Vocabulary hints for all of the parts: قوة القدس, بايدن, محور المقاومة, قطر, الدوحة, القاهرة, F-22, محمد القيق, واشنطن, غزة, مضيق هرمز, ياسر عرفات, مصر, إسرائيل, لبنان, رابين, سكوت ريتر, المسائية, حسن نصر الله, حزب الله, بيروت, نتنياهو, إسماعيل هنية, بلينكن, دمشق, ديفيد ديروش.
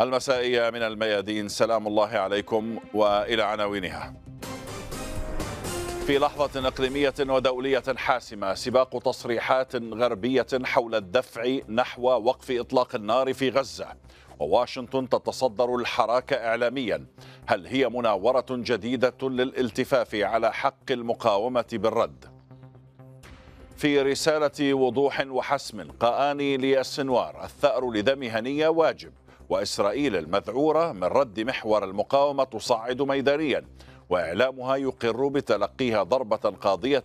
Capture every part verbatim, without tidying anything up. المسائية من الميادين، سلام الله عليكم. وإلى عناوينها. في لحظة إقليمية ودولية حاسمة، سباق تصريحات غربية حول الدفع نحو وقف إطلاق النار في غزة، وواشنطن تتصدر الحراك إعلاميا. هل هي مناورة جديدة للالتفاف على حق المقاومة بالرد؟ في رسالة وضوح وحسم، قآني للسنوار، الثأر لدم هنية واجب، وإسرائيل المذعورة من رد محور المقاومة تصعد ميدانيا، وإعلامها يقر بتلقيها ضربة قاضية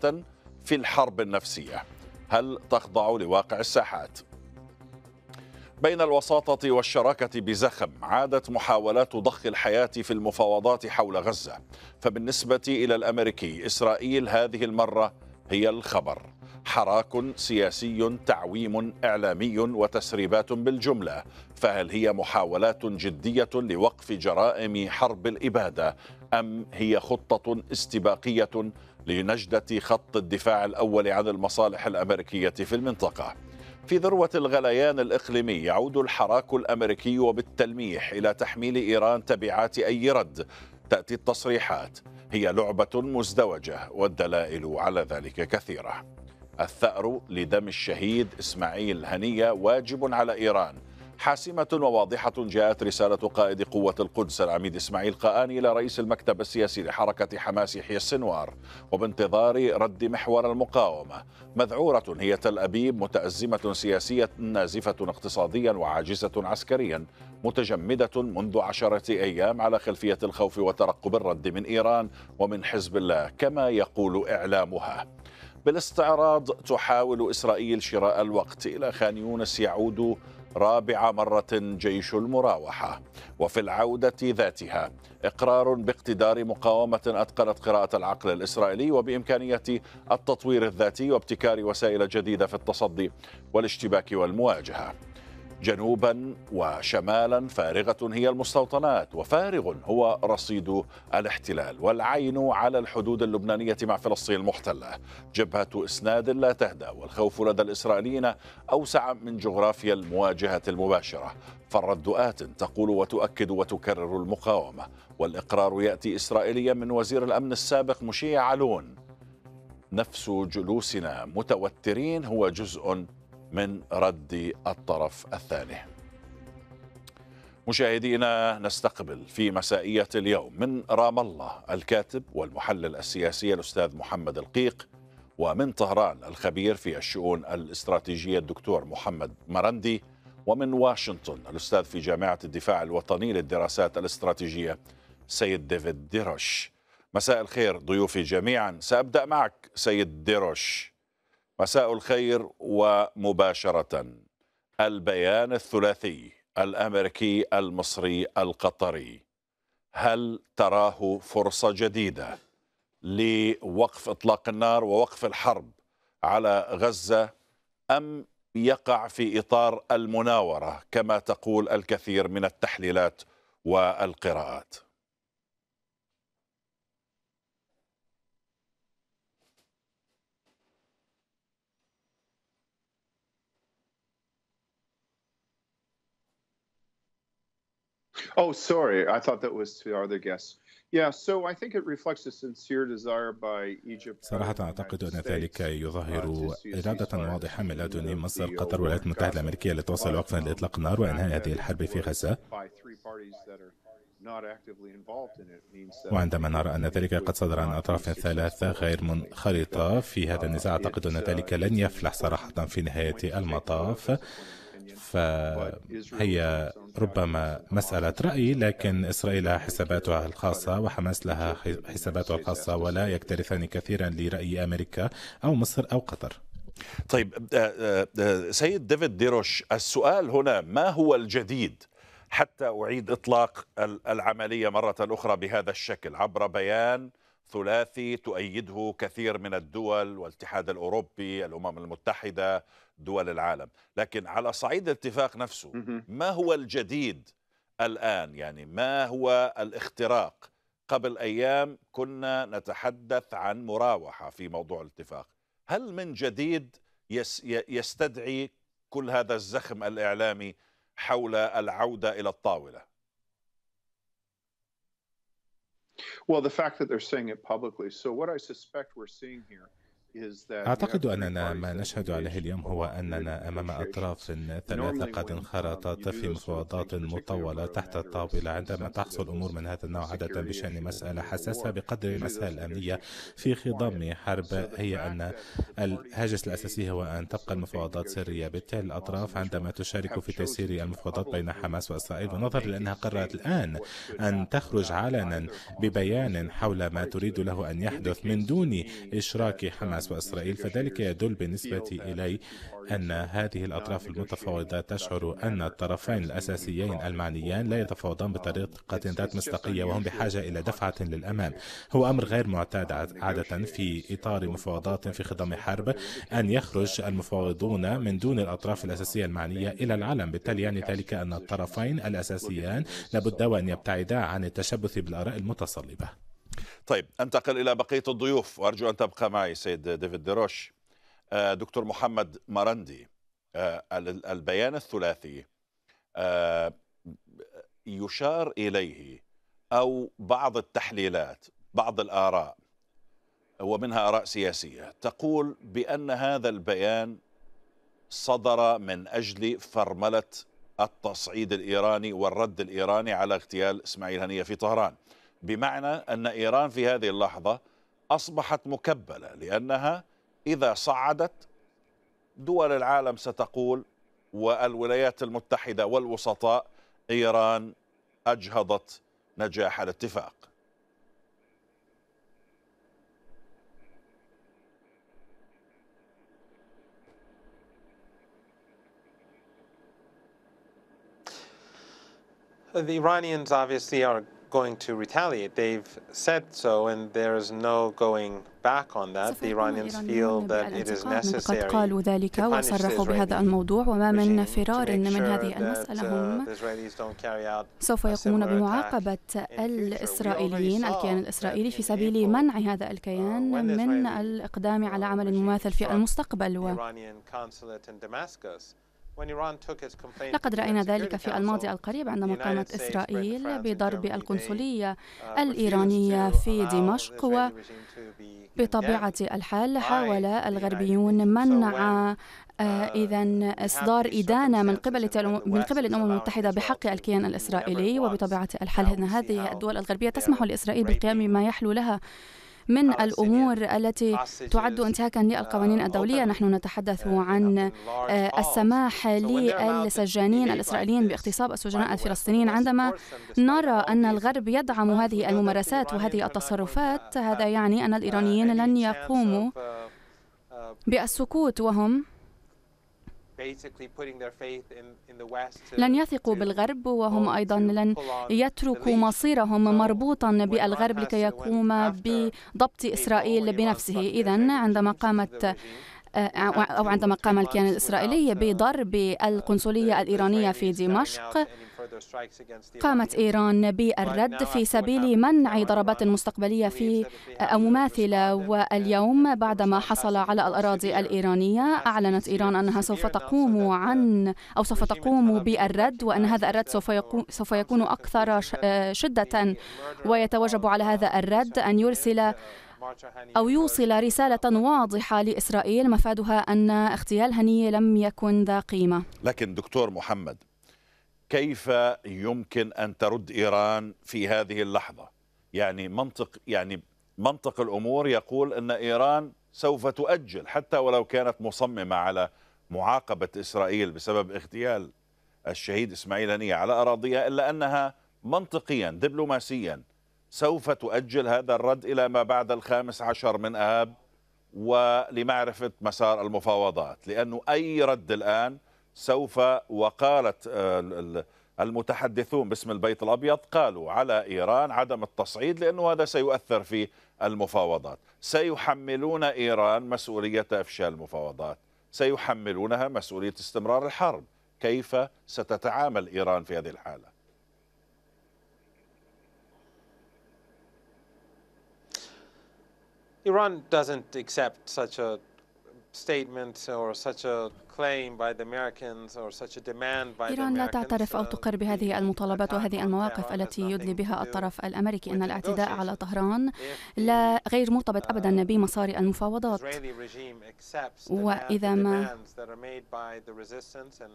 في الحرب النفسية. هل تخضع لواقع الساحات؟ بين الوساطة والشراكة بزخم، عادت محاولات ضخ الحياة في المفاوضات حول غزة، فبالنسبة إلى الأمريكي إسرائيل هذه المرة هي الخبر، حراك سياسي، تعويم إعلامي، وتسريبات بالجملة. فهل هي محاولات جدية لوقف جرائم حرب الإبادة، أم هي خطة استباقية لنجدة خط الدفاع الأول عن المصالح الأمريكية في المنطقة؟ في ذروة الغليان الإقليمي، يعود الحراك الأمريكي وبالتلميح إلى تحميل إيران تبعات أي رد. تأتي التصريحات، هي لعبة مزدوجة والدلائل على ذلك كثيرة. الثأر لدم الشهيد إسماعيل هنية واجب على إيران، حاسمة وواضحة. جاءت رسالة قائد قوة القدس العميد إسماعيل قآني إلى رئيس المكتب السياسي لحركة حماس يحيى السنوار، وبانتظار رد محور المقاومة. مذعورة هي تل أبيب، متأزمة سياسية، نازفة اقتصاديا، وعاجزة عسكريا، متجمدة منذ عشرة أيام على خلفية الخوف وترقب الرد من إيران ومن حزب الله كما يقول إعلامها. بالاستعراض تحاول إسرائيل شراء الوقت. إلى خان يونس يعود رابع مرة جيش المراوحة. وفي العودة ذاتها إقرار باقتدار مقاومة أتقنت قراءة العقل الإسرائيلي، وبإمكانية التطوير الذاتي وابتكار وسائل جديدة في التصدي والاشتباك والمواجهة. جنوبا وشمالا فارغة هي المستوطنات، وفارغ هو رصيد الاحتلال، والعين على الحدود اللبنانية مع فلسطين المحتلة. جبهة إسناد لا تهدى، والخوف لدى الإسرائيليين أوسع من جغرافيا المواجهة المباشرة. فالرد آت، تقول وتؤكد وتكرر المقاومة. والإقرار يأتي إسرائيليا من وزير الأمن السابق مشيع علون. نفس جلوسنا متوترين هو جزء من رد الطرف الثاني. مشاهدينا، نستقبل في مسائية اليوم من رام الله الكاتب والمحلل السياسي الأستاذ محمد القيق، ومن طهران الخبير في الشؤون الاستراتيجية الدكتور محمد مرندي، ومن واشنطن الأستاذ في جامعة الدفاع الوطني للدراسات الاستراتيجية سيد ديفيد ديروش. مساء الخير ضيوفي جميعا. سأبدأ معك سيد ديروش. مساء الخير. ومباشرة البيان الثلاثي الأمريكي المصري القطري، هل تراه فرصة جديدة لوقف إطلاق النار ووقف الحرب على غزة، أم يقع في إطار المناورة كما تقول الكثير من التحليلات والقراءات؟ Oh, sorry. I thought that was to our other guests. Yeah, so I think it reflects a sincere desire by Egypt. صراحة أعتقد أن ذلك يظهر إرادة واضحة من لدن مصر، قطر، والولايات المتحدة الأمريكية لتوصل وقفا لإطلاق النار وإنهاء هذه الحرب في غزة. وعندما نرى أن ذلك قد صدر عن أطراف ثلاثة غير منخرطة في هذا النزاع، أعتقد أن ذلك لن يفلح صراحة في نهاية المطاف. فهي ربما مسألة رأي، لكن إسرائيل لها حساباتها الخاصة وحماس لها حساباتها الخاصة، ولا يكترثان كثيرا لرأي أمريكا أو مصر أو قطر. طيب سيد ديفيد ديروش، السؤال هنا ما هو الجديد حتى أعيد إطلاق العملية مرة أخرى بهذا الشكل عبر بيان ثلاثي تؤيده كثير من الدول والاتحاد الأوروبي، الأمم المتحدة، دول العالم، لكن على صعيد الاتفاق نفسه ما هو الجديد الآن؟ يعني ما هو الاختراق؟ قبل أيام كنا نتحدث عن مراوحة في موضوع الاتفاق. هل من جديد يستدعي كل هذا الزخم الإعلامي حول العودة إلى الطاولة؟ أعتقد أننا ما نشهد عليه اليوم هو أننا أمام أطراف ثلاثة قد انخرطت في مفاوضات مطولة تحت الطاولة. عندما تحصل أمور من هذا النوع عادة بشأن مسألة حساسة بقدر المسألة الأمنية في خضم حرب، هي أن الهاجس الأساسي هو أن تبقى المفاوضات سرية. بالتالي الأطراف عندما تشارك في تيسير المفاوضات بين حماس وإسرائيل، ونظرا لأنها قررت الآن أن تخرج علنا ببيان حول ما تريد له أن يحدث من دون إشراك حماس وإسرائيل، فذلك يدل بالنسبة إلي أن هذه الأطراف المتفاوضة تشعر أن الطرفين الأساسيين المعنيان لا يتفاوضان بطريقة ذات مصداقية، وهم بحاجة إلى دفعة للأمام. هو أمر غير معتاد عادة في إطار مفاوضات في خضم حرب أن يخرج المفاوضون من دون الأطراف الأساسية المعنية إلى العلن، بالتالي يعني ذلك أن الطرفين الأساسيان لابد وأن يبتعدا عن التشبث بالآراء المتصلبة. طيب، أنتقل إلى بقية الضيوف وأرجو أن تبقى معي سيد ديفيد ديروش. دكتور محمد مرندي، البيان الثلاثي يشار إليه أو بعض التحليلات، بعض الآراء ومنها آراء سياسية تقول بأن هذا البيان صدر من أجل فرملة التصعيد الإيراني والرد الإيراني على اغتيال إسماعيل هنية في طهران، بمعنى أن إيران في هذه اللحظة أصبحت مكبلة، لأنها إذا صعدت دول العالم ستقول والولايات المتحدة والوسطاء إيران أجهضت نجاح الاتفاق. The Iranians obviously are going to retaliate. They've said so, and there is no going back on that. The Iranians feel that it is necessary. قد قالوا ذلك وصرحوا بهذا الموضوع، وما من فرار من هذه المسألة. هم سوف يقومون بمعاقبة الإسرائيليين، الكيان الإسرائيلي، في سبيل منع هذا الكيان من الإقدام على عمل مماثل في المستقبل. و لقد رأينا ذلك في الماضي القريب عندما قامت إسرائيل بضرب القنصلية الإيرانية في دمشق، وبطبيعة الحال حاول الغربيون منع إذن إصدار إدانة من قبل من قبل الأمم المتحدة بحق الكيان الإسرائيلي. وبطبيعة الحال أن هذه الدول الغربية تسمح لإسرائيل بالقيام بما يحلو لها من الأمور التي تعد انتهاكا للقوانين الدولية. نحن نتحدث عن السماح للسجانين الإسرائيليين باغتصاب السجناء الفلسطينيين. عندما نرى أن الغرب يدعم هذه الممارسات وهذه التصرفات، هذا يعني أن الإيرانيين لن يقوموا بالسكوت، وهم لن يثقوا بالغرب، وهم أيضا لن يتركوا مصيرهم مربوطا بالغرب لكي يقوم بضبط إسرائيل بنفسه. إذن عندما قامت أو عندما قام الكيان الإسرائيلي بضرب القنصلية الإيرانية في دمشق، قامت إيران بالرد في سبيل منع ضربات مستقبلية في أو مماثلة. واليوم بعدما حصل على الأراضي الإيرانية، أعلنت إيران أنها سوف تقوم عن أو سوف تقوم بالرد، وأن هذا الرد سوف يكون سوف يكون أكثر شدة، ويتوجب على هذا الرد أن يرسل أو يوصل رسالة واضحة لإسرائيل مفادها أن اغتيال هنية لم يكن ذا قيمة. لكن دكتور محمد، كيف يمكن أن ترد إيران في هذه اللحظة؟ يعني منطق يعني منطق الأمور يقول أن إيران سوف تؤجل حتى ولو كانت مصممة على معاقبة إسرائيل بسبب اغتيال الشهيد إسماعيل هنية على أراضيها، إلا أنها منطقيا دبلوماسيا سوف تؤجل هذا الرد إلى ما بعد الخامس عشر من آب ولمعرفة مسار المفاوضات، لأنه أي رد الآن سوف، وقالت المتحدثون باسم البيت الأبيض، قالوا على إيران عدم التصعيد لأنه هذا سيؤثر في المفاوضات، سيحملون إيران مسؤولية إفشال المفاوضات، سيحملونها مسؤولية استمرار الحرب. كيف ستتعامل إيران في هذه الحالة؟ إيران doesn't accept such a statement or such a إيران لا تعترف أو تقر بهذه المطالبات وهذه المواقف التي يدلي بها الطرف الأمريكي أن الاعتداء على طهران لا غير مرتبط أبدا بمسار المفاوضات، وإذا ما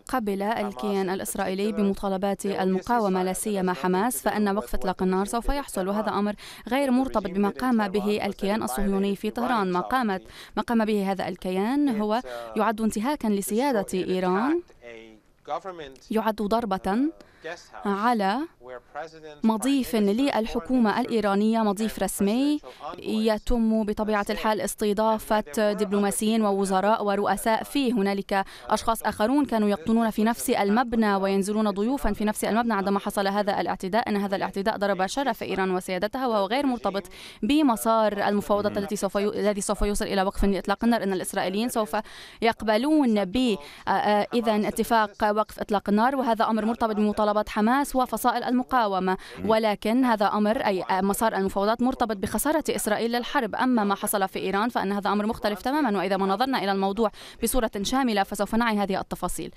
قبل الكيان الإسرائيلي بمطالبات المقاومة لا سيما حماس فإن وقف إطلاق النار سوف يحصل، وهذا أمر غير مرتبط بما قام به الكيان الصهيوني في طهران. ما قامت ما قام به هذا الكيان هو يعد انتهاكا لسيادة إيران، يعد ضربة على مضيف للحكومة الإيرانية، مضيف رسمي يتم بطبيعة الحال استضافة دبلوماسيين ووزراء ورؤساء فيه. هنالك أشخاص آخرون كانوا يقطنون في نفس المبنى وينزلون ضيوفا في نفس المبنى عندما حصل هذا الاعتداء. أن هذا الاعتداء ضرب شرف إيران وسيادتها، وهو غير مرتبط بمسار المفاوضات التي سوف الذي سوف يوصل إلى وقف لإطلاق النار. أن الإسرائيليين سوف يقبلون ب إذا اتفاق وقف إطلاق النار، وهذا أمر مرتبط بمطالبات حماس وفصائل المقاومة، ولكن هذا أمر أي مسار المفاوضات مرتبط بخسارة إسرائيل للحرب. أما ما حصل في إيران فأن هذا أمر مختلف تماما، وإذا ما نظرنا إلى الموضوع بصورة شاملة فسوف نعي هذه التفاصيل.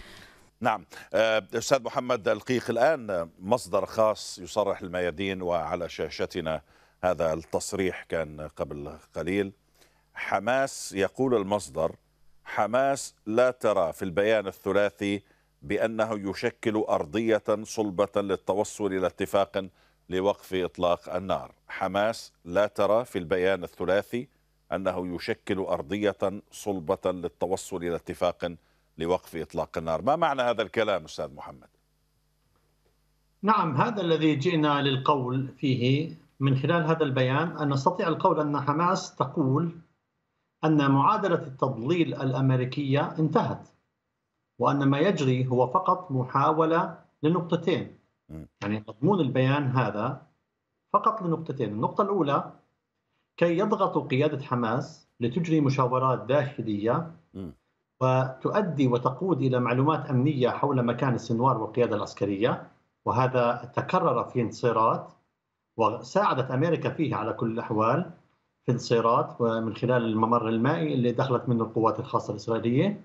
نعم أستاذ محمد القيق، الآن مصدر خاص يصرح الميادين وعلى شاشتنا هذا التصريح كان قبل قليل. حماس يقول المصدر: حماس لا ترى في البيان الثلاثي بأنه يشكل أرضية صلبة للتوصل إلى اتفاق لوقف إطلاق النار. حماس لا ترى في البيان الثلاثي أنه يشكل أرضية صلبة للتوصل إلى اتفاق لوقف إطلاق النار. ما معنى هذا الكلام أستاذ محمد؟ نعم، هذا الذي جئنا للقول فيه من خلال هذا البيان، أن نستطيع القول أن حماس تقول أن معادلة التضليل الأمريكية انتهت، وأن ما يجري هو فقط محاولة لنقطتين. يعني مضمون البيان هذا فقط لنقطتين. النقطة الأولى: كي يضغط قيادة حماس لتجري مشاورات داخلية وتؤدي وتقود إلى معلومات أمنية حول مكان السنوار والقيادة العسكرية، وهذا تكرر في انتصارات وساعدت أمريكا فيه على كل الأحوال، في انتصارات ومن خلال الممر المائي اللي دخلت منه القوات الخاصة الإسرائيلية.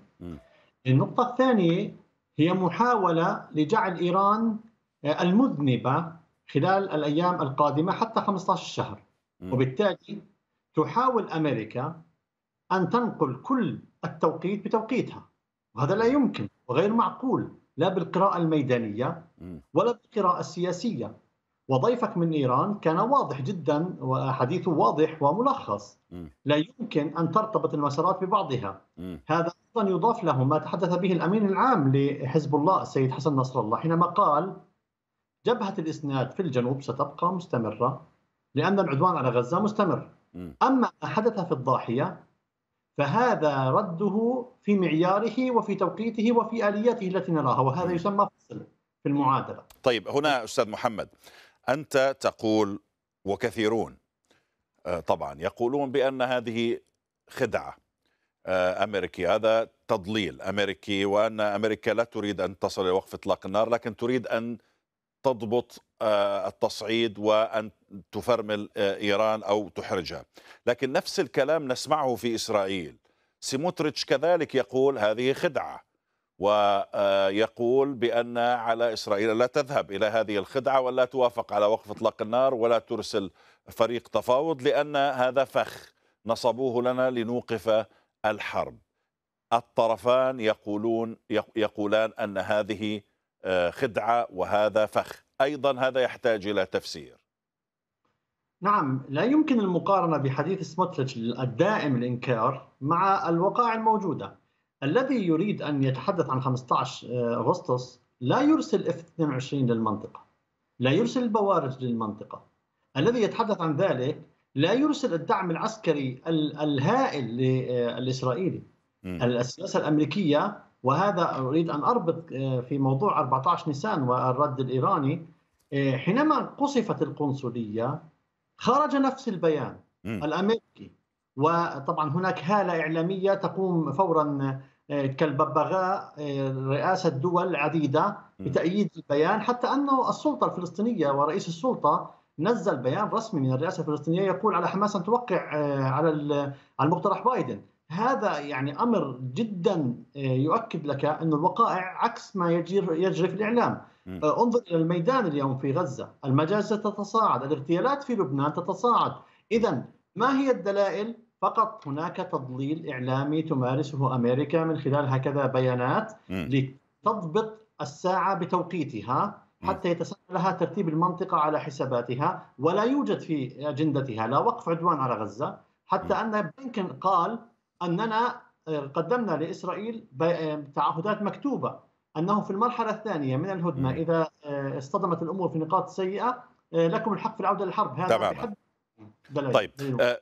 النقطة الثانية هي محاولة لجعل إيران المذنبة خلال الأيام القادمة حتى خمسة عشر شهر، وبالتالي تحاول أمريكا أن تنقل كل التوقيت بتوقيتها، وهذا لا يمكن وغير معقول، لا بالقراءة الميدانية ولا بالقراءة السياسية. وضيفك من إيران كان واضح جدا وحديثه واضح وملخص، لا يمكن أن ترتبط المسارات ببعضها. هذا أيضا يضاف له ما تحدث به الأمين العام لحزب الله السيد حسن نصر الله حينما قال: جبهة الإسناد في الجنوب ستبقى مستمرة لأن العدوان على غزة مستمر، أما ما حدث في الضاحية فهذا رده في معياره وفي توقيته وفي آلياته التي نراها، وهذا يسمى فصل في المعادلة. طيب، هنا أستاذ محمد أنت تقول وكثيرون طبعا يقولون بأن هذه خدعة أمريكي، هذا تضليل أمريكي، وأن أمريكا لا تريد أن تصل إلى وقف إطلاق النار لكن تريد أن تضبط التصعيد وأن تفرمل إيران أو تحرجها. لكن نفس الكلام نسمعه في إسرائيل، سموتريتش كذلك يقول هذه خدعة، ويقول بأن على إسرائيل لا تذهب إلى هذه الخدعة ولا توافق على وقف إطلاق النار ولا ترسل فريق تفاوض لأن هذا فخ نصبوه لنا لنوقف الحرب. الطرفان يقولون يقولان أن هذه خدعة وهذا فخ، أيضا هذا يحتاج إلى تفسير. نعم، لا يمكن المقارنة بحديث سموتريتش الدائم الإنكار مع الوقائع الموجودة. الذي يريد أن يتحدث عن خمسة عشر أغسطس لا يرسل إف اثنين وعشرين للمنطقة، لا يرسل البوارج للمنطقة. الذي يتحدث عن ذلك لا يرسل الدعم العسكري الهائل الإسرائيلي. السياسة الأمريكية، وهذا أريد أن أربط في موضوع أربعة عشر نيسان والرد الإيراني، حينما قصفت القنصلية خرج نفس البيان الأمريكي، وطبعا هناك هالة إعلامية تقوم فورا كالببغاء رئاسة دول عديدة بتأييد البيان، حتى أنه السلطة الفلسطينية ورئيس السلطة نزل بيان رسمي من الرئاسة الفلسطينية يقول على حماس أن توقع على المقترح بايدن. هذا يعني أمر جدا يؤكد لك أن الوقائع عكس ما يجري في الإعلام. انظر إلى الميدان اليوم في غزة، المجازر تتصاعد، الاغتيالات في لبنان تتصاعد. إذا ما هي الدلائل؟ فقط هناك تضليل إعلامي تمارسه أمريكا من خلال هكذا بيانات لتضبط الساعة بتوقيتها حتى يتسهل لها ترتيب المنطقة على حساباتها، ولا يوجد في أجندتها لا وقف عدوان على غزة، حتى أن بلينكن قال أننا قدمنا لإسرائيل تعهدات مكتوبة أنه في المرحلة الثانية من الهدنة إذا اصطدمت الأمور في نقاط سيئة لكم الحق في العودة للحرب. هذا طيب،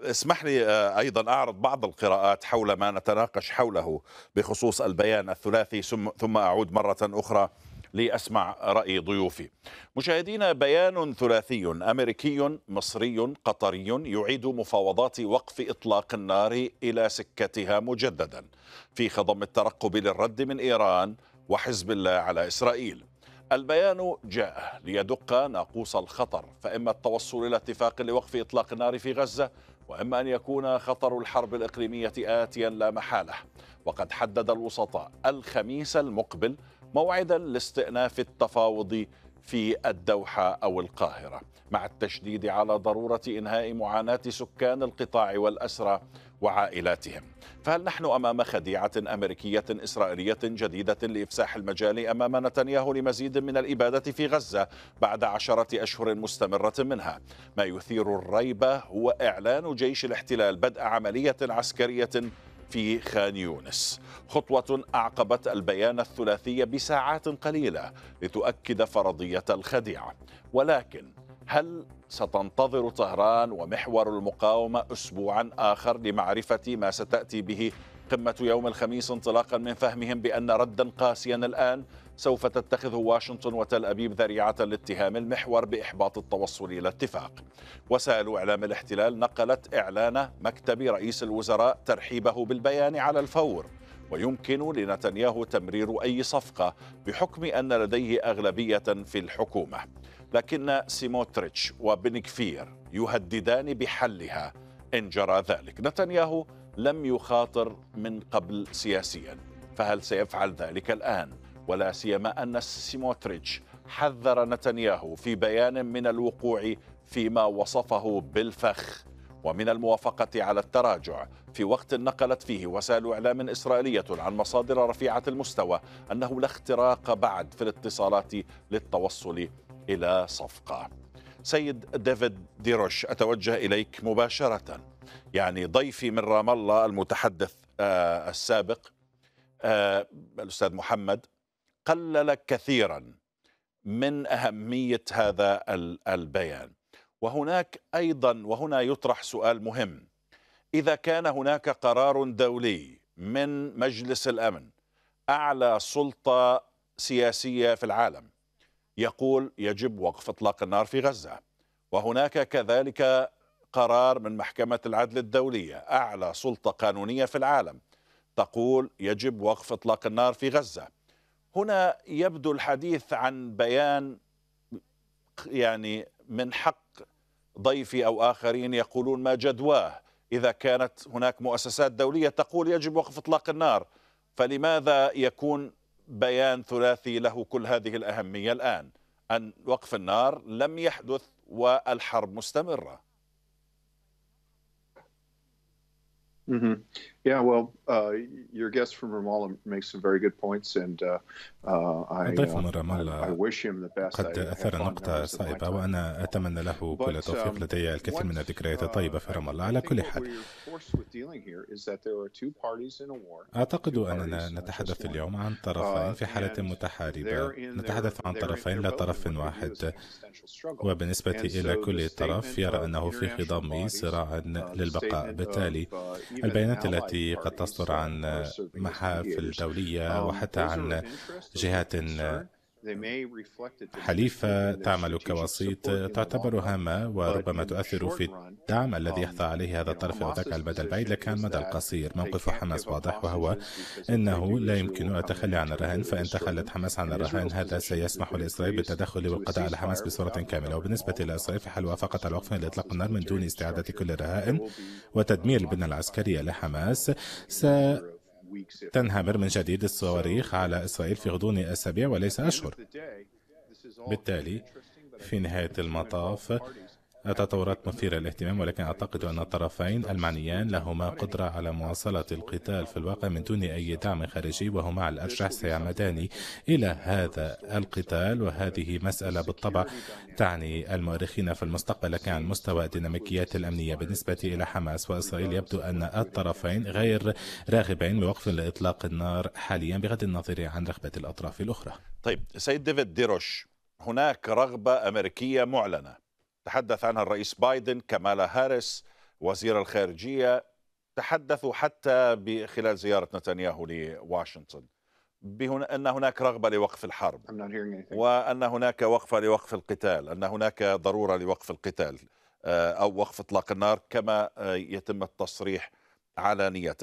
اسمح لي أيضا أعرض بعض القراءات حول ما نتناقش حوله بخصوص البيان الثلاثي، ثم أعود مرة أخرى لأسمع رأي ضيوفي. مشاهدينا، بيان ثلاثي أمريكي مصري قطري يعيد مفاوضات وقف إطلاق النار إلى سكتها مجددا في خضم الترقب للرد من إيران وحزب الله على إسرائيل. البيان جاء ليدق ناقوس الخطر، فإما التوصل إلى اتفاق لوقف إطلاق النار في غزة، وإما أن يكون خطر الحرب الإقليمية آتيا لا محالة. وقد حدد الوسطاء الخميس المقبل موعدا لاستئناف التفاوض في الدوحة أو القاهرة، مع التشديد على ضرورة إنهاء معاناة سكان القطاع والأسرى وعائلاتهم. فهل نحن أمام خديعة أمريكية إسرائيلية جديدة لإفساح المجال أمام نتنياهو لمزيد من الإبادة في غزة بعد عشرة أشهر مستمرة منها؟ ما يثير الريبة هو إعلان جيش الاحتلال بدء عملية عسكرية في خان يونس، خطوة أعقبت البيان الثلاثي بساعات قليلة لتؤكد فرضية الخديعة. ولكن هل ستنتظر طهران ومحور المقاومة أسبوعا آخر لمعرفة ما ستأتي به قمة يوم الخميس، انطلاقا من فهمهم بأن ردا قاسيا الآن سوف تتخذه واشنطن وتل أبيب ذريعة لاتهام المحور بإحباط التوصل إلى اتفاق؟ وسائل إعلام الاحتلال نقلت إعلان مكتب رئيس الوزراء ترحيبه بالبيان على الفور، ويمكن لنتنياهو تمرير أي صفقة بحكم أن لديه أغلبية في الحكومة. لكن سموتريتش وبنكفير يهددان بحلها إن جرى ذلك. نتنياهو لم يخاطر من قبل سياسيا، فهل سيفعل ذلك الآن؟ ولا سيما أن سموتريتش حذر نتنياهو في بيان من الوقوع فيما وصفه بالفخ ومن الموافقة على التراجع، في وقت نقلت فيه وسائل إعلام إسرائيلية عن مصادر رفيعة المستوى أنه لا اختراق بعد في الاتصالات للتوصل إلى صفقة. سيد ديفيد ديروش، أتوجه إليك مباشرة. يعني ضيفي من رام الله المتحدث آه السابق آه الأستاذ محمد قلل كثيرا من أهمية هذا البيان، وهناك أيضا وهنا يطرح سؤال مهم: إذا كان هناك قرار دولي من مجلس الأمن، أعلى سلطة سياسية في العالم، يقول يجب وقف إطلاق النار في غزة، وهناك كذلك قرار من محكمة العدل الدولية أعلى سلطة قانونية في العالم تقول يجب وقف إطلاق النار في غزة، هنا يبدو الحديث عن بيان يعني من حق ضيفي أو آخرين يقولون ما جدواه. إذا كانت هناك مؤسسات دولية تقول يجب وقف إطلاق النار، فلماذا يكون بيان ثلاثي له كل هذه الأهمية الآن؟ أن وقف النار لم يحدث والحرب مستمرة. Mm-hmm. Yeah, well, uh, your guest from Ramallah makes some very good points, and uh, uh, I, uh, I wish him the best. قد أثار نقطة صائبة، وأنا أتمنى له كل التوفيق. لدي الكثير من الذكريات الطيبة في رام الله. على كل حال، أعتقد أننا نتحدث اليوم عن طرفين في حالة متحاربة، نتحدث عن طرفين لا طرف واحد، وبالنسبة إلى كل طرف يرى أنه في خضم صراع للبقاء. بالتالي البيانات التي قد تصدر عن محافل دولية وحتى عن جهات حليفة تعمل كوسيط تعتبر هامة وربما تؤثر في الدعم الذي يحظى عليه هذا الطرف وذاك على المدى البعيد، لكن المدى القصير موقف حماس واضح، وهو أنه لا يمكن التخلي عن الرهائن، فإن تخلت حماس عن الرهائن هذا سيسمح لإسرائيل بالتدخل والقضاء على حماس بصورة كاملة. وبالنسبة لإسرائيل فهل وافقت على وقف لإطلاق النار من دون استعادة كل الرهائن وتدمير البنى العسكرية لحماس؟ س تنهمر من جديد الصواريخ على إسرائيل في غضون أسابيع وليس أشهر. بالتالي في نهاية المطاف التطورات مثيرة للاهتمام، ولكن أعتقد أن الطرفين المعنيان لهما قدرة على مواصلة القتال في الواقع من دون أي دعم خارجي، وهما على الأرجح سيعمدان إلى هذا القتال، وهذه مسألة بالطبع تعني المؤرخين في المستقبل، لكن على مستوى الديناميكيات الأمنية بالنسبة إلى حماس وإسرائيل يبدو أن الطرفين غير راغبين بوقف لإطلاق النار حاليا بغض النظر عن رغبة الأطراف الأخرى. طيب سيد ديفيد ديروش، هناك رغبة أمريكية معلنة تحدث عنها الرئيس بايدن، كمالا هاريس وزير الخارجية تحدثوا حتى خلال زيارة نتنياهو لواشنطن أن هناك رغبة لوقف الحرب، وأن هناك وقفة لوقف القتال، أن هناك ضرورة لوقف القتال أو وقف إطلاق النار كما يتم التصريح علانية.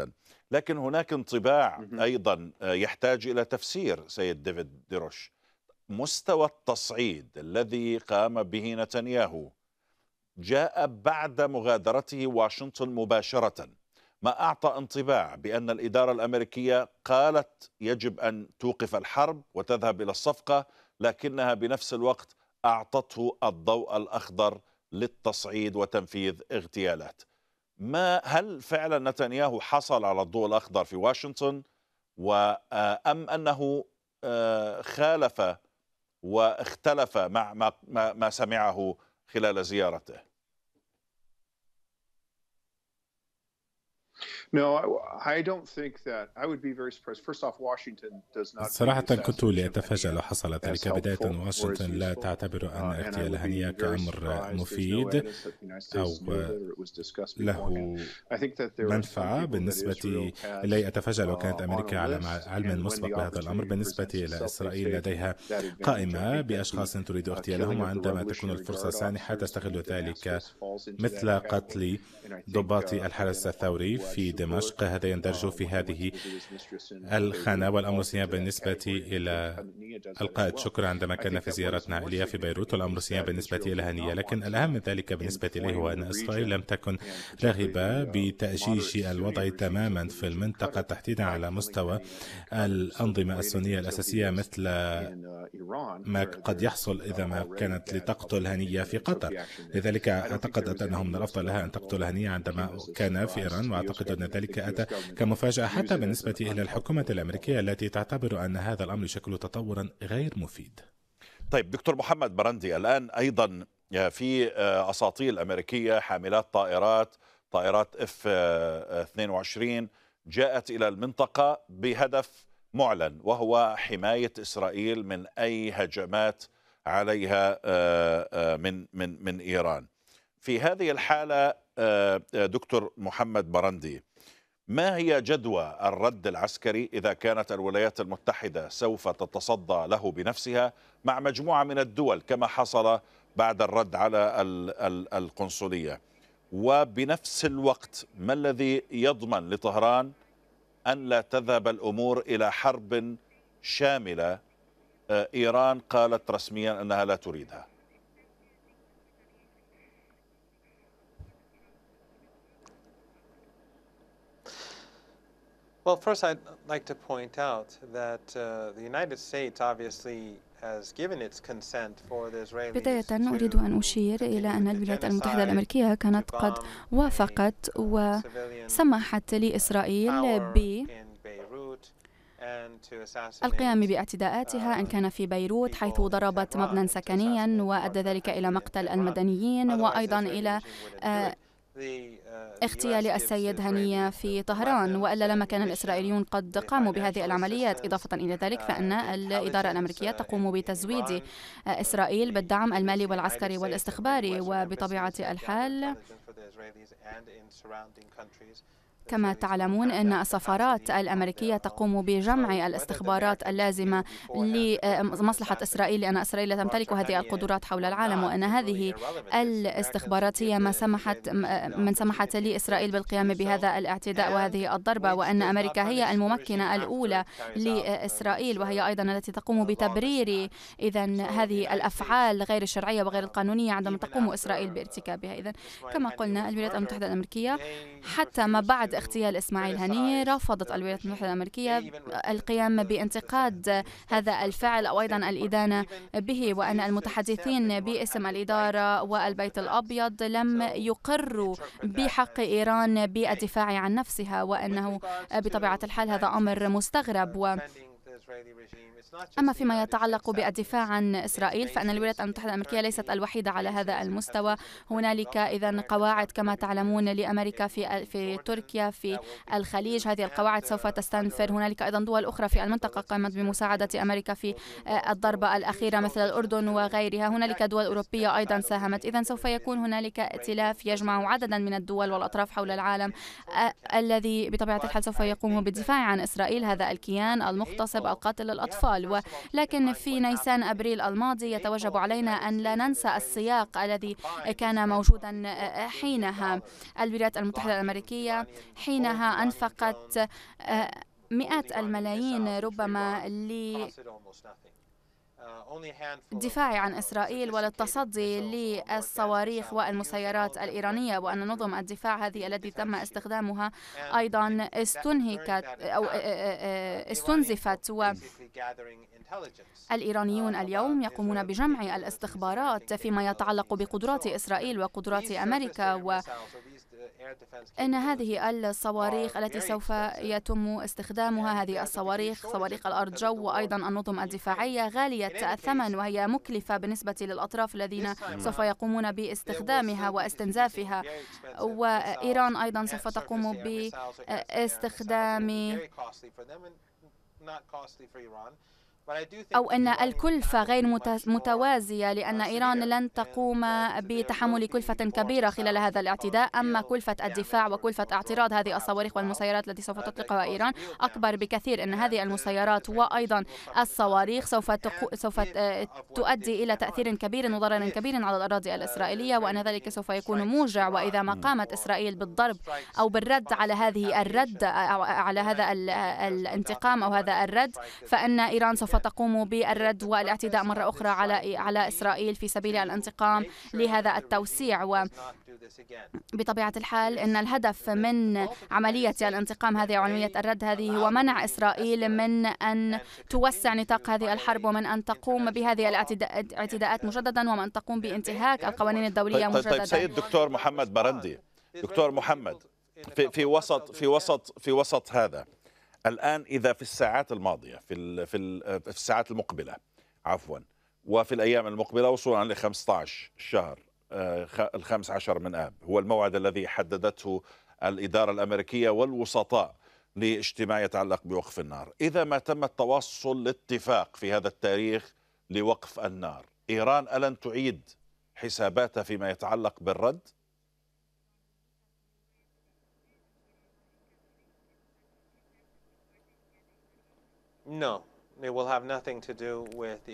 لكن هناك انطباع أيضا يحتاج إلى تفسير سيد ديفيد ديروش، مستوى التصعيد الذي قام به نتنياهو جاء بعد مغادرته واشنطن مباشرة، ما أعطى انطباع بأن الإدارة الأمريكية قالت يجب أن توقف الحرب وتذهب إلى الصفقة، لكنها بنفس الوقت أعطته الضوء الأخضر للتصعيد وتنفيذ اغتيالات. ما هل فعلا نتنياهو حصل على الضوء الأخضر في واشنطن، وأم أنه خالف واختلف مع ما ما سمعه خلال زيارته؟ صراحة كنت لأتفاجأ لو حصل ذلك. بداية واشنطن لا تعتبر أن اغتيال هنية كأمر مفيد أو له منفعة بالنسبة إلي. أتفاجأ لو كانت أمريكا على علم مسبق بهذا الأمر. بالنسبة إلى إسرائيل لديها قائمة بأشخاص تريد اغتيالهم، وعندما تكون الفرصة سانحة تستغل ذلك، مثل قتل ضباط الحرس الثوري في دمشق، هذا يندرج في هذه الخانة. والأمر سيان بالنسبة إلى القائد شكر عندما كان في زيارتنا إليه في بيروت، والأمر سيان بالنسبة إلى هنية. لكن الأهم من ذلك بالنسبة إليه هو أن إسرائيل لم تكن راغبة بتأجيج الوضع تماما في المنطقة، تحديدا على مستوى الأنظمة السنية الأساسية، مثل ما قد يحصل إذا ما كانت لتقتل هنية في قطر. لذلك أعتقدت أنه من الأفضل لها أن تقتل هنية عندما كان في إيران، وأعتقد أن ذلك أتى كمفاجأة حتى بالنسبة إلى الحكومة الأمريكية التي تعتبر أن هذا الأمر يشكل تطورا غير مفيد. طيب دكتور محمد مرندي، الآن أيضا في أساطيل أمريكية حاملات طائرات طائرات إف اثنين وعشرين جاءت إلى المنطقة بهدف معلن، وهو حماية إسرائيل من أي هجمات عليها من من من إيران. في هذه الحالة دكتور محمد مرندي، ما هي جدوى الرد العسكري إذا كانت الولايات المتحدة سوف تتصدى له بنفسها مع مجموعة من الدول كما حصل بعد الرد على القنصلية؟ وبنفس الوقت ما الذي يضمن لطهران أن لا تذهب الأمور إلى حرب شاملة إيران قالت رسميا أنها لا تريدها؟ Well, first, I'd like to point out that uh, the United States obviously بداية أريد أن أشير إلى أن الولايات المتحدة الأمريكية كانت قد وافقت وسمحت لإسرائيل ب القيام باعتداءاتها، إن كان في بيروت حيث ضربت مبنى سكنيا وأدى ذلك إلى مقتل المدنيين، وأيضا إلى آه اغتيال السيد هنية في طهران، وإلا لما كان الإسرائيليون قد قاموا بهذه العمليات. إضافة إلى ذلك فإن الإدارة الأمريكية تقوم بتزويد إسرائيل بالدعم المالي والعسكري والاستخباري، وبطبيعة الحال كما تعلمون أن السفارات الأمريكية تقوم بجمع الاستخبارات اللازمة لمصلحة إسرائيل، لأن إسرائيل تمتلك هذه القدرات حول العالم، وأن هذه الاستخبارات هي ما سمحت من سمحت لإسرائيل بالقيام بهذا الاعتداء وهذه الضربة، وأن أمريكا هي الممكنة الأولى لإسرائيل، وهي أيضا التي تقوم بتبرير إذا هذه الأفعال غير الشرعية وغير القانونية عندما تقوم إسرائيل بارتكابها. إذا كما قلنا، الولايات المتحدة الأمريكية حتى ما بعد اغتيال إسماعيل هنية رفضت الولايات المتحدة الأمريكية القيام بانتقاد هذا الفعل أو أيضا الإدانة به، وأن المتحدثين باسم الإدارة والبيت الأبيض لم يقروا بحق إيران بالدفاع عن نفسها، وأنه بطبيعة الحال هذا أمر مستغرب. و أما فيما يتعلق بالدفاع عن إسرائيل، فإن الولايات المتحدة الأمريكية ليست الوحيدة على هذا المستوى. هنالك إذن قواعد كما تعلمون لأمريكا في في تركيا، في الخليج. هذه القواعد سوف تستنفر. هنالك أيضا دول أخرى في المنطقة قامت بمساعدة أمريكا في الضربة الأخيرة مثل الأردن وغيرها. هنالك دول أوروبية أيضا ساهمت. إذن سوف يكون هنالك ائتلاف يجمع عددا من الدول والأطراف حول العالم الذي بطبيعة الحال سوف يقوم بالدفاع عن إسرائيل، هذا الكيان المغتصب القاتل الأطفال. ولكن في نيسان أبريل الماضي يتوجب علينا أن لا ننسى السياق الذي كان موجودا حينها. الولايات المتحدة الأمريكية حينها أنفقت مئات الملايين ربما ل الدفاع عن إسرائيل وللتصدي للصواريخ والمسيرات الإيرانية، وأن نظم الدفاع هذه التي تم استخدامها أيضا استنهكت أو استنزفت. والإيرانيون اليوم يقومون بجمع الاستخبارات فيما يتعلق بقدرات إسرائيل وقدرات أمريكا، و إن هذه الصواريخ التي سوف يتم استخدامها، هذه الصواريخ صواريخ الأرض جو وأيضا النظم الدفاعية، غالية الثمن وهي مكلفة بالنسبة للأطراف الذين سوف يقومون باستخدامها واستنزافها. وإيران أيضا سوف تقوم باستخدام أو أن الكلفة غير متوازية، لأن إيران لن تقوم بتحمل كلفة كبيرة خلال هذا الاعتداء. أما كلفة الدفاع وكلفة اعتراض هذه الصواريخ والمسيرات التي سوف تطلقها إيران أكبر بكثير. أن هذه المسيرات وأيضا الصواريخ سوف تقو... سوف تؤدي إلى تأثير كبير وضرر كبير على الأراضي الإسرائيلية، وأن ذلك سوف يكون موجع. وإذا ما قامت إسرائيل بالضرب أو بالرد على هذه الرد أو على هذا ال... الانتقام أو هذا الرد، فإن إيران سوف تقوم بالرد والاعتداء مرة أخرى على على إسرائيل في سبيل الانتقام لهذا التوسيع. وبطبيعة الحال إن الهدف من عملية الانتقام هذه أو عملية الرد هذه هو منع إسرائيل من أن توسع نطاق هذه الحرب، ومن أن تقوم بهذه الاعتداءات مجددا، ومن تقوم بانتهاك القوانين الدولية مجددا. طيب سيد دكتور محمد مرندي، دكتور محمد، في في وسط في وسط في وسط هذا الآن، إذا في الساعات الماضية في في الساعات المقبلة عفوا وفي الأيام المقبلة وصولا ل خمسة عشر الشهر الخامس عشر من آب، هو الموعد الذي حددته الإدارة الأمريكية والوسطاء لاجتماع يتعلق بوقف النار، إذا ما تم التوصل لاتفاق في هذا التاريخ لوقف النار، إيران ألن تعيد حساباتها فيما يتعلق بالرد؟ No.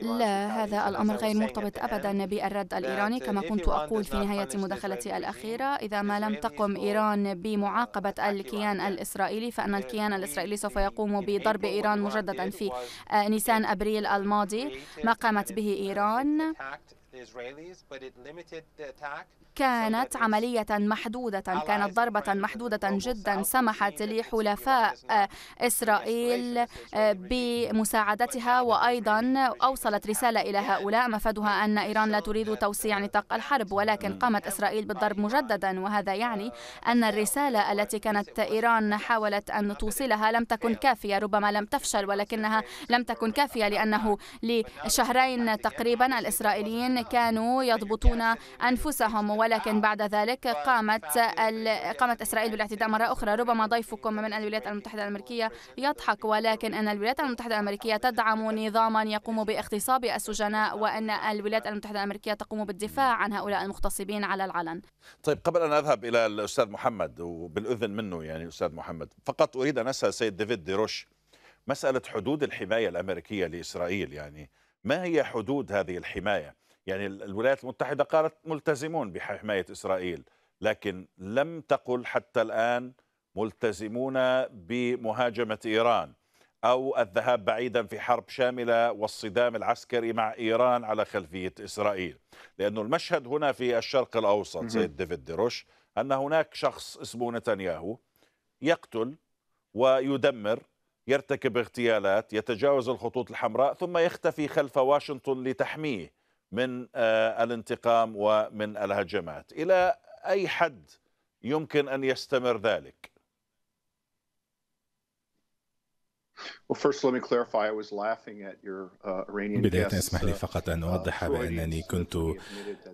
لا، هذا الأمر غير مرتبط أبدا بالرد الإيراني. كما كنت أقول في نهاية مداخلتي الأخيرة، إذا ما لم تقم إيران بمعاقبة الكيان الإسرائيلي، فإن الكيان الإسرائيلي سوف يقوم بضرب إيران مجددا. في نيسان أبريل الماضي ما قامت به إيران كانت عملية محدودة، كانت ضربة محدودة جدا سمحت لحلفاء إسرائيل بمساعدتها، وأيضا أوصلت رسالة إلى هؤلاء مفادها أن إيران لا تريد توسيع نطاق الحرب، ولكن قامت إسرائيل بالضرب مجددا. وهذا يعني أن الرسالة التي كانت إيران حاولت أن توصلها لم تكن كافية. ربما لم تفشل ولكنها لم تكن كافية، لأنه لشهرين تقريبا الإسرائيليين كانوا يضبطون أنفسهم، ولكن بعد ذلك قامت قامت إسرائيل بالاعتداء مرة أخرى. ربما ضيفكم من الولايات المتحدة الأمريكية يضحك، ولكن أن الولايات المتحدة الأمريكية تدعم نظاما يقوم باغتصاب السجناء، وأن الولايات المتحدة الأمريكية تقوم بالدفاع عن هؤلاء المغتصبين على العلن. طيب قبل أن أذهب إلى الأستاذ محمد وبالأذن منه يعني أستاذ محمد، فقط أريد أن أسأل سيد ديفيد ديروش مسألة حدود الحماية الأمريكية لإسرائيل، يعني ما هي حدود هذه الحماية؟ يعني الولايات المتحدة قالت ملتزمون بحماية إسرائيل، لكن لم تقل حتى الآن ملتزمون بمهاجمة إيران أو الذهاب بعيدا في حرب شاملة والصدام العسكري مع إيران على خلفية إسرائيل، لأن المشهد هنا في الشرق الأوسط سيد ديفيد ديروش أن هناك شخص اسمه نتنياهو يقتل ويدمر، يرتكب اغتيالات، يتجاوز الخطوط الحمراء، ثم يختفي خلف واشنطن لتحميه من الانتقام ومن الهجمات. إلى أي حد يمكن أن يستمر ذلك؟ بداية اسمح لي فقط أن أوضح بأنني كنت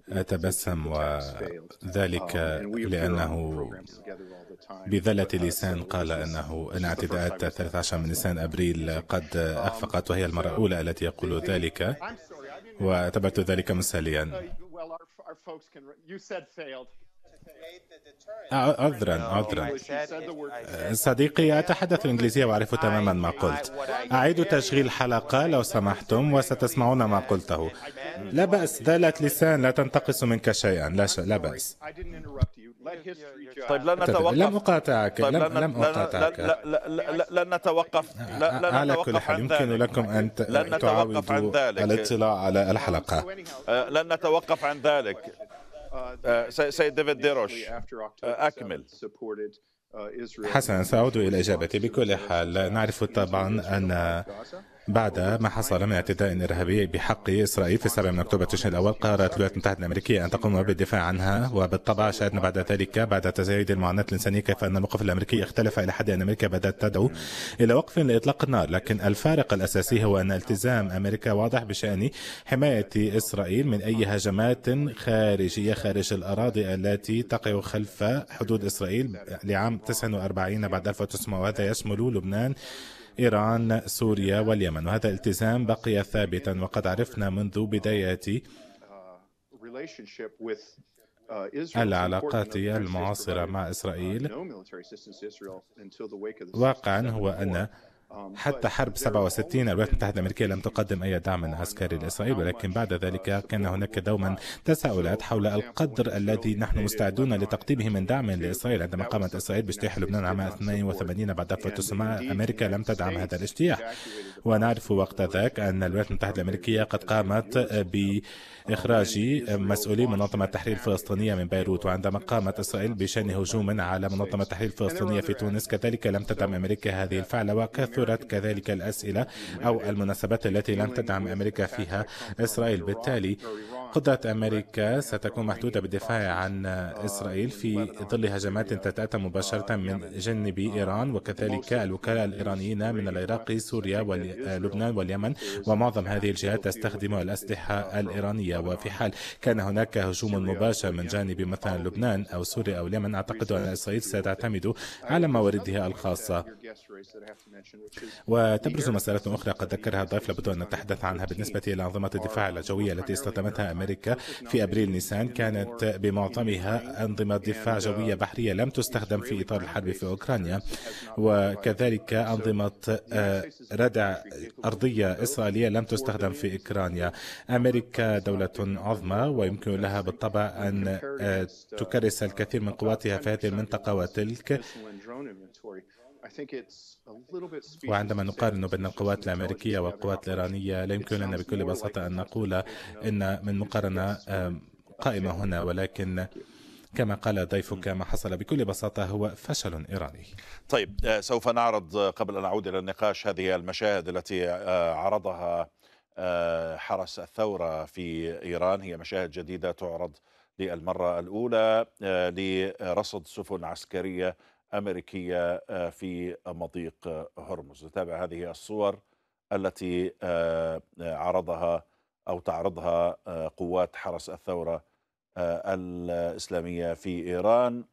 أتبسم، وذلك لأنه بذلة لسان قال أنه أن اعتداءات ثلاثة عشر من نيسان أبريل قد أخفقت، وهي المرة الأولى التي يقول ذلك، واعتبرت ذلك مسليا. عذرا عذرا صديقي، أتحدث إنجليزية وأعرف تماما ما قلت. أعيد تشغيل الحلقة لو سمحتم وستسمعون ما قلته. لا بأس، ذالة لسان لا تنتقص منك شيئا. لا, ش... لا بأس. طيب لن نتوقف. لم أقاطعك. طيب لن, لم أقاطعك. لن, لن, لن نتوقف. لا, لن على كل حال يمكن لكم أن تعاودوا الاطلاع على الحلقة. لن نتوقف عن ذلك. سيد ديفيد ديروش أكمل. حسنا، سأعود إلى إجابتي. بكل حال نعرف طبعا أن بعد ما حصل من اعتداء إرهابي بحق إسرائيل في السابع من أكتوبر تشرين الأول قررت الولايات المتحدة الأمريكية أن تقوم بالدفاع عنها، وبالطبع شاهدنا بعد ذلك بعد تزايد المعاناة الإنسانية كيف أن الموقف الأمريكي اختلف إلى حد أن أمريكا بدأت تدعو إلى وقف لإطلاق النار، لكن الفارق الأساسي هو أن التزام أمريكا واضح بشأن حماية إسرائيل من أي هجمات خارجية خارج الأراضي التي تقع خلف حدود إسرائيل لعام تسعة وأربعين بعد ألف وتسعمائة، وهذا يشمل لبنان، إيران، سوريا واليمن، وهذا الالتزام بقي ثابتا. وقد عرفنا منذ بداية العلاقات المعاصرة مع إسرائيل واقعا هو أن حتى حرب سبعة وستين الولايات المتحدة الأمريكية لم تقدم أي دعم عسكري لإسرائيل، ولكن بعد ذلك كان هناك دوما تساؤلات حول القدر الذي نحن مستعدون لتقديمه من دعم لإسرائيل. عندما قامت إسرائيل باجتياح لبنان عام اثنين وثمانين بعد ألف وتسعمائة، أمريكا لم تدعم هذا الاجتياح، ونعرف وقت ذاك أن الولايات المتحدة الأمريكية قد قامت بإخراج مسؤولي منظمة التحرير الفلسطينية من بيروت، وعندما قامت إسرائيل بشن هجوم على منظمة التحرير الفلسطينية في تونس كذلك لم تدعم أمريكا هذه الفعلة، وكثر كذلك الأسئلة أو المناسبات التي لم تدعم أمريكا فيها إسرائيل. بالتالي قدرة أمريكا ستكون محدودة بالدفاع عن إسرائيل في ظل هجمات تتأتى مباشرة من جانب إيران، وكذلك الوكلاء الإيرانيين من العراق، سوريا ولبنان واليمن، ومعظم هذه الجهات تستخدم الأسلحة الإيرانية. وفي حال كان هناك هجوم مباشر من جانب مثلا لبنان أو سوريا أو اليمن، أعتقد أن إسرائيل ستعتمد على مواردها الخاصة. وتبرز مسألة أخرى قد ذكرها الضيف لابد أن نتحدث عنها بالنسبة إلى أنظمة الدفاع الجوية التي استخدمتها أمريكا في أبريل نيسان، كانت بمعظمها أنظمة دفاع جوية بحرية لم تستخدم في إطار الحرب في أوكرانيا، وكذلك أنظمة ردع أرضية إسرائيلية لم تستخدم في أوكرانيا. أمريكا دولة عظمى ويمكن لها بالطبع أن تكرس الكثير من قواتها في هذه المنطقة وتلك، وعندما نقارن بين القوات الأمريكية والقوات الإيرانية لا يمكننا بكل بساطة أن نقول إن من مقارنة قائمة هنا، ولكن كما قال ضيفك ما حصل بكل بساطة هو فشل إيراني. طيب سوف نعرض قبل أن نعود إلى النقاش هذه المشاهد التي عرضها حرس الثورة في إيران، هي مشاهد جديدة تعرض للمرة الأولى لرصد سفن عسكرية أمريكية في مضيق هرمز. نتابع هذه الصور التي عرضها أو تعرضها قوات حرس الثورة الإسلامية في إيران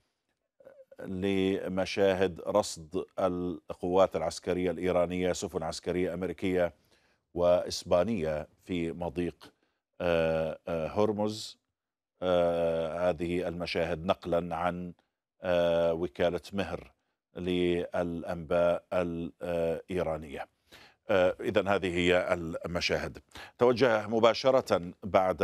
لمشاهد رصد القوات العسكرية الإيرانية سفن عسكرية أمريكية وإسبانية في مضيق هرمز. هذه المشاهد نقلا عن وكالة مهر للأنباء الإيرانية. إذن هذه هي المشاهد. توجه مباشرة بعد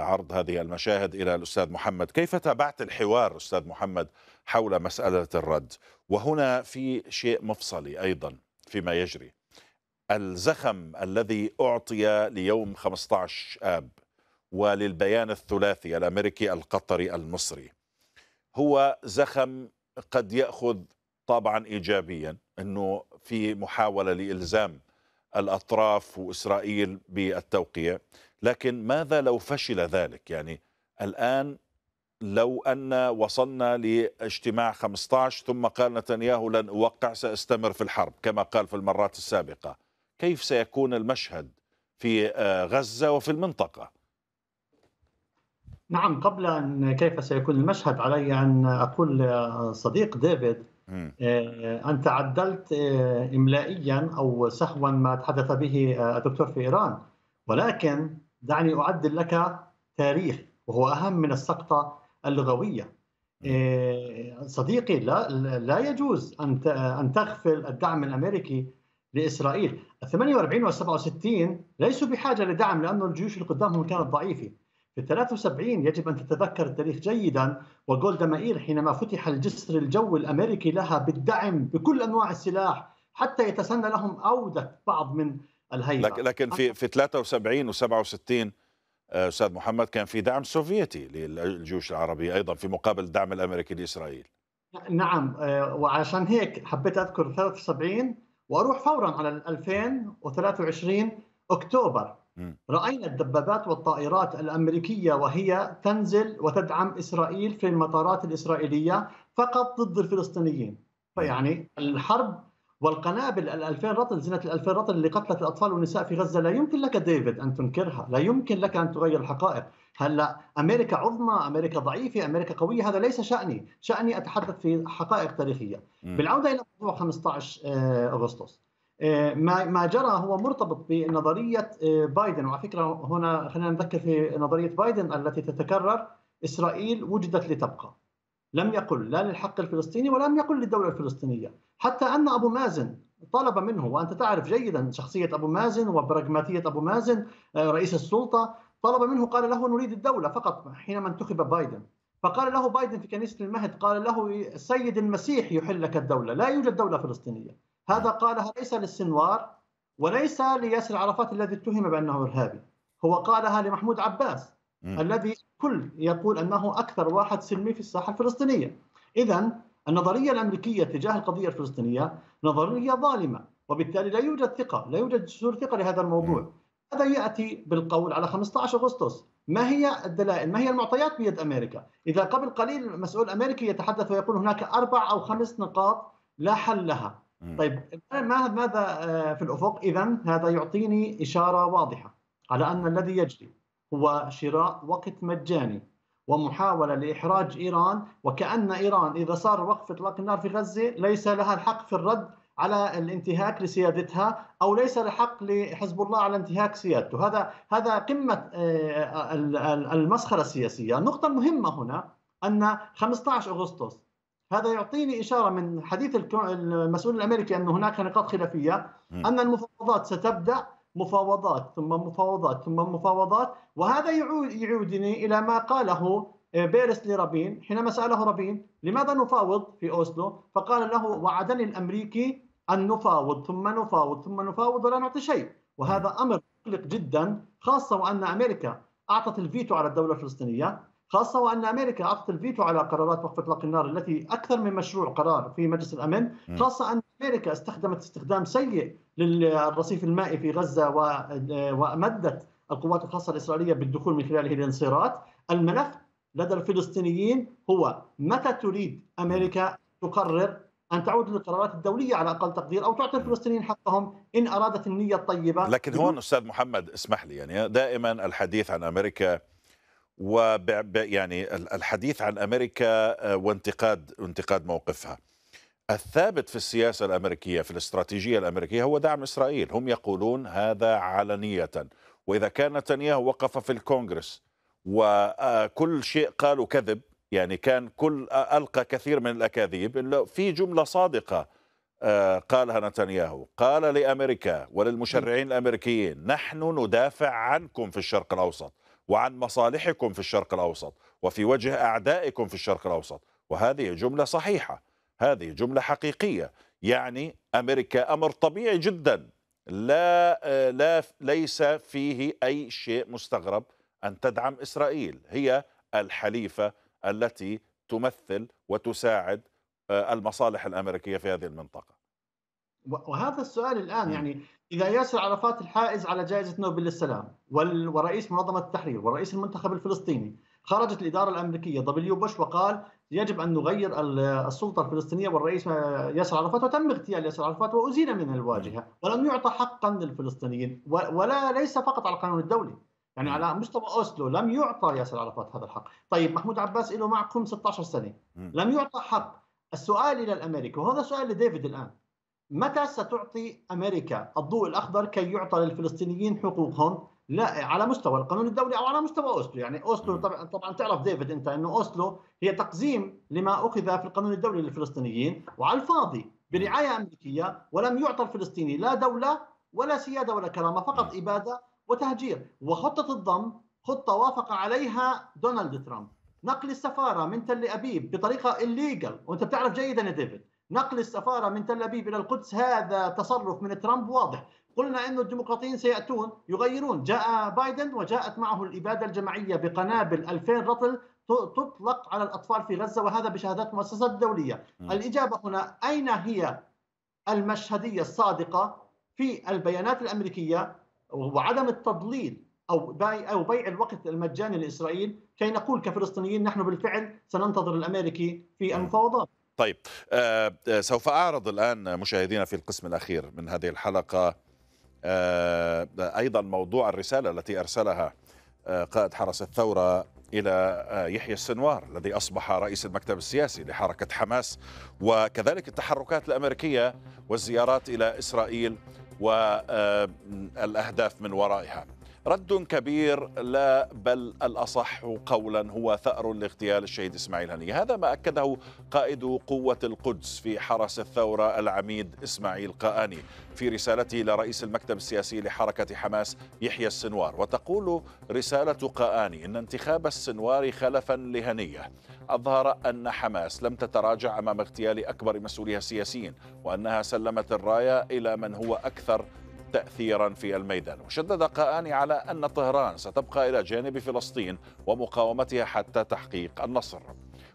عرض هذه المشاهد إلى الأستاذ محمد. كيف تابعت الحوار أستاذ محمد حول مسألة الرد؟ وهنا في شيء مفصلي أيضا فيما يجري، الزخم الذي أعطي ليوم خمسة عشر آب وللبيان الثلاثي الأمريكي القطري المصري هو زخم قد يأخذ طبعا إيجابيا، أنه في محاولة لإلزام الأطراف وإسرائيل بالتوقيع، لكن ماذا لو فشل ذلك؟ يعني الآن لو أن وصلنا لاجتماع خمسة عشر ثم قال نتنياهو لن أوقع سأستمر في الحرب كما قال في المرات السابقة، كيف سيكون المشهد في غزة وفي المنطقة؟ نعم، قبل أن كيف سيكون المشهد علي أن أقول صديق ديفيد أنت عدلت إملائيا أو سهوا ما تحدث به الدكتور في إيران، ولكن دعني أعدل لك تاريخ وهو أهم من السقطة اللغوية. صديقي، لا لا يجوز أن أن تغفل الدعم الأمريكي لإسرائيل. ثمانية وأربعين و سبعة وستين ليسوا بحاجة لدعم لأن الجيوش اللي قدامهم كانت ضعيفة. في ثلاثة وسبعين يجب أن تتذكر التاريخ جيدا، وغولدا مائير حينما فتح الجسر الجوي الأمريكي لها بالدعم بكل أنواع السلاح حتى يتسنى لهم عودة بعض من الهيئة. لكن في في ثلاثة وسبعين و سبعة وستين أستاذ محمد كان في دعم سوفيتي للجيوش العربية أيضا في مقابل الدعم الأمريكي لإسرائيل. نعم، وعشان هيك حبيت أذكر ثلاثة وسبعين وأروح فورا على ألفين وثلاثة وعشرين أكتوبر. رأينا الدبابات والطائرات الأمريكية وهي تنزل وتدعم إسرائيل في المطارات الإسرائيلية فقط ضد الفلسطينيين. فيعني الحرب والقنابل الألفين رطل، زينة الألفين رطل اللي قتلت الأطفال والنساء في غزة، لا يمكن لك ديفيد أن تنكرها، لا يمكن لك أن تغير الحقائق. هلا أمريكا عظمى، أمريكا ضعيفة، أمريكا قوية، هذا ليس شأني، شأني أتحدث في حقائق تاريخية. بالعودة إلى موضوع خمسة عشر أغسطس، ما جرى هو مرتبط بنظرية بايدن. وعلى فكرة هنا خلينا نذكر في نظرية بايدن التي تتكرر، إسرائيل وجدت لتبقى، لم يقل لا للحق الفلسطيني ولم يقل للدولة الفلسطينية، حتى أن أبو مازن طلب منه، وأنت تعرف جيدا شخصية أبو مازن وبراغماتية أبو مازن رئيس السلطة، طلب منه قال له نريد الدولة فقط حينما انتخب بايدن. فقال له بايدن في كنيسة المهد، قال له السيد المسيح يحل لك الدولة، لا يوجد دولة فلسطينية. هذا قالها ليس للسنوار وليس لياسر عرفات الذي اتهم بأنه إرهابي، هو قالها لمحمود عباس م. الذي كل يقول أنه أكثر واحد سلمي في الساحة الفلسطينية. إذن النظرية الأمريكية تجاه القضية الفلسطينية نظرية ظالمة، وبالتالي لا يوجد ثقة، لا يوجد جسور ثقة لهذا الموضوع. م. هذا يأتي بالقول على خمسة عشر أغسطس. ما هي الدلائل؟ ما هي المعطيات بيد أمريكا؟ إذا قبل قليل مسؤول أمريكي يتحدث ويقول هناك أربع أو خمس نقاط لا حل لها. طيب ماذا في الأفق؟ إذن هذا يعطيني إشارة واضحة على أن الذي يجري هو شراء وقت مجاني ومحاولة لإحراج إيران، وكأن إيران إذا صار وقف إطلاق النار في غزة ليس لها الحق في الرد على الانتهاك لسيادتها، أو ليس الحق لحزب الله على انتهاك سيادته. هذا هذا قمة المسخرة السياسية. النقطة المهمة هنا أن خمسة عشر أغسطس هذا يعطيني إشارة من حديث المسؤول الأمريكي أن هناك نقاط خلافية، أن المفاوضات ستبدأ، مفاوضات ثم مفاوضات ثم مفاوضات. وهذا يعودني إلى ما قاله بيرس لرابين حينما سأله رابين لماذا نفاوض في أوسلو، فقال له وعدني الأمريكي أن نفاوض ثم نفاوض ثم نفاوض ولا نعطي شيء. وهذا أمر مقلق جدا، خاصة وأن أمريكا أعطت الفيتو على الدولة الفلسطينية، خاصة وأن أمريكا أعطت الفيتو على قرارات وقف إطلاق النار التي أكثر من مشروع قرار في مجلس الأمن، خاصة أن أمريكا استخدمت استخدام سيء للرصيف المائي في غزة وأمدت القوات الخاصة الإسرائيلية بالدخول من خلاله للانصارات. الملف لدى الفلسطينيين هو متى تريد أمريكا تقرر أن تعود للقرارات الدولية على أقل تقدير، أو تعطي الفلسطينيين حقهم إن أرادت النية الطيبة. لكن هون أستاذ محمد اسمح لي، يعني دائما الحديث عن أمريكا وب يعني الحديث عن أمريكا وانتقاد انتقاد موقفها. الثابت في السياسة الأمريكية في الاستراتيجية الأمريكية هو دعم إسرائيل، هم يقولون هذا علنية. وإذا كان نتنياهو وقف في الكونغرس وكل شيء قالوا كذب، يعني كان كل ألقى كثير من الأكاذيب، إلا في جملة صادقة قالها نتنياهو، قال لأمريكا وللمشرعين الأمريكيين: نحن ندافع عنكم في الشرق الأوسط وعن مصالحكم في الشرق الأوسط وفي وجه أعدائكم في الشرق الأوسط. وهذه جملة صحيحة، هذه جملة حقيقية. يعني أمريكا أمر طبيعي جدا، لا لا ليس فيه أي شيء مستغرب أن تدعم إسرائيل، هي الحليفة التي تمثل وتساعد المصالح الأمريكية في هذه المنطقة. وهذا السؤال الآن، يعني إذا ياسر عرفات الحائز على جائزة نوبل للسلام ورئيس منظمة التحرير ورئيس المنتخب الفلسطيني، خرجت الإدارة الأمريكية دبليو بوش وقال يجب أن نغير السلطة الفلسطينية والرئيس ياسر عرفات، وتم اغتيال ياسر عرفات وأزيل من الواجهة ولم يعطى حقا للفلسطينيين، ولا ليس فقط على القانون الدولي، يعني على مستوى أوسلو لم يعطى ياسر عرفات هذا الحق. طيب محمود عباس له معكم ستة عشر سنة لم يعطى حق. السؤال إلى الأمريكا، وهذا سؤال لديفيد الآن، متى ستعطي أمريكا الضوء الأخضر كي يعطى للفلسطينيين حقوقهم، لا على مستوى القانون الدولي أو على مستوى أوسلو؟ يعني أوسلو طبعا طبعا تعرف ديفيد أنت أنه أوسلو هي تقزيم لما أخذ في القانون الدولي للفلسطينيين وعلى الفاضي برعاية أمريكية، ولم يعطى الفلسطيني لا دولة ولا سيادة ولا كرامة، فقط إبادة وتهجير. وخطة الضم خطة وافق عليها دونالد ترامب، نقل السفارة من تل أبيب بطريقة إليغال، وأنت بتعرف جيدا يا ديفيد نقل السفارة من تل أبيب إلى القدس هذا تصرف من ترامب واضح. قلنا أن الديمقراطيين سيأتون يغيرون، جاء بايدن وجاءت معه الإبادة الجماعية بقنابل ألفين رطل تطلق على الأطفال في غزة، وهذا بشهادات مؤسسات دولية. الإجابة هنا، أين هي المشهدية الصادقة في البيانات الأمريكية وعدم التضليل أو بيع أو بيع الوقت المجاني لإسرائيل كي نقول كفلسطينيين نحن بالفعل سننتظر الأمريكي في المفاوضات؟ طيب آه سوف أعرض الآن مشاهدينا في القسم الأخير من هذه الحلقة آه أيضا موضوع الرسالة التي أرسلها آه قائد حرس الثورة إلى آه يحيى السنوار الذي أصبح رئيس المكتب السياسي لحركة حماس، وكذلك التحركات الأمريكية والزيارات إلى إسرائيل والأهداف من ورائها. رد كبير، لا بل الأصح قولا هو ثأر لاغتيال الشهيد إسماعيل هنية. هذا ما أكده قائد قوة القدس في حرس الثورة العميد إسماعيل قآني في رسالته لرئيس المكتب السياسي لحركة حماس يحيى السنوار. وتقول رسالة قآني إن انتخاب السنوار خلفا لهنية أظهر أن حماس لم تتراجع أمام اغتيال أكبر مسؤوليها السياسيين، وأنها سلمت الراية إلى من هو أكثر تأثيرا في الميدان. وشدد قآني على أن طهران ستبقى إلى جانب فلسطين ومقاومتها حتى تحقيق النصر.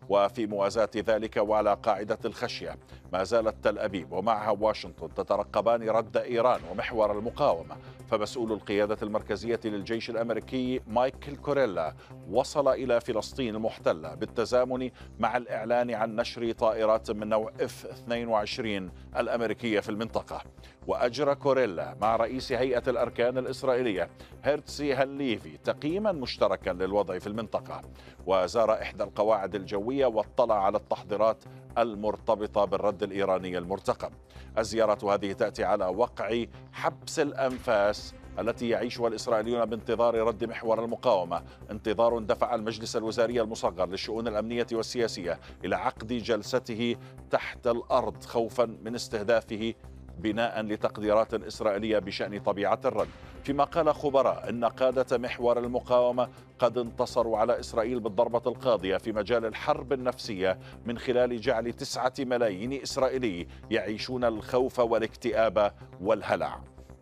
وفي موازاة ذلك وعلى قاعدة الخشية ما زالت تل أبيب ومعها واشنطن تترقبان رد إيران ومحور المقاومة. فمسؤول القيادة المركزية للجيش الأمريكي مايكل كوريلا وصل إلى فلسطين المحتلة بالتزامن مع الإعلان عن نشر طائرات من نوع إف اثنين وعشرين الأمريكية في المنطقة. وأجرى كوريلا مع رئيس هيئة الأركان الإسرائيلية هيرتسي هاليفي تقييما مشتركا للوضع في المنطقة، وزار إحدى القواعد الجوية واطلع على التحضيرات المرتبطة بالرد الإيراني المرتقب. الزيارة هذه تأتي على وقع حبس الأنفاس التي يعيشها الإسرائيليون بانتظار رد محور المقاومة، انتظار دفع المجلس الوزاري المصغر للشؤون الأمنية والسياسية إلى عقد جلسته تحت الأرض خوفا من استهدافه بناء لتقديرات إسرائيلية بشأن طبيعة الرد. فيما قال خبراء إن قادة محور المقاومة قد انتصروا على إسرائيل بالضربة القاضية في مجال الحرب النفسية من خلال جعل تسعة ملايين إسرائيلي يعيشون الخوف والاكتئاب والهلع.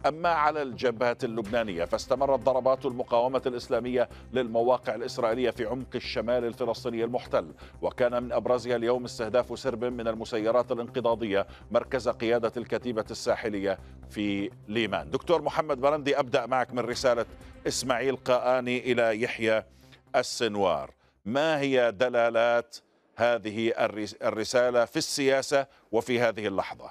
أما على الجبهة اللبنانية فاستمرت ضربات المقاومة الإسلامية للمواقع الإسرائيلية في عمق الشمال الفلسطيني المحتل، وكان من أبرزها اليوم استهداف سرب من المسيرات الانقضاضية مركز قيادة الكتيبة الساحلية في ليمان. دكتور محمد مرندي، أبدأ معك من رسالة إسماعيل قآني إلى يحيى السنوار، ما هي دلالات هذه الرسالة في السياسة وفي هذه اللحظة؟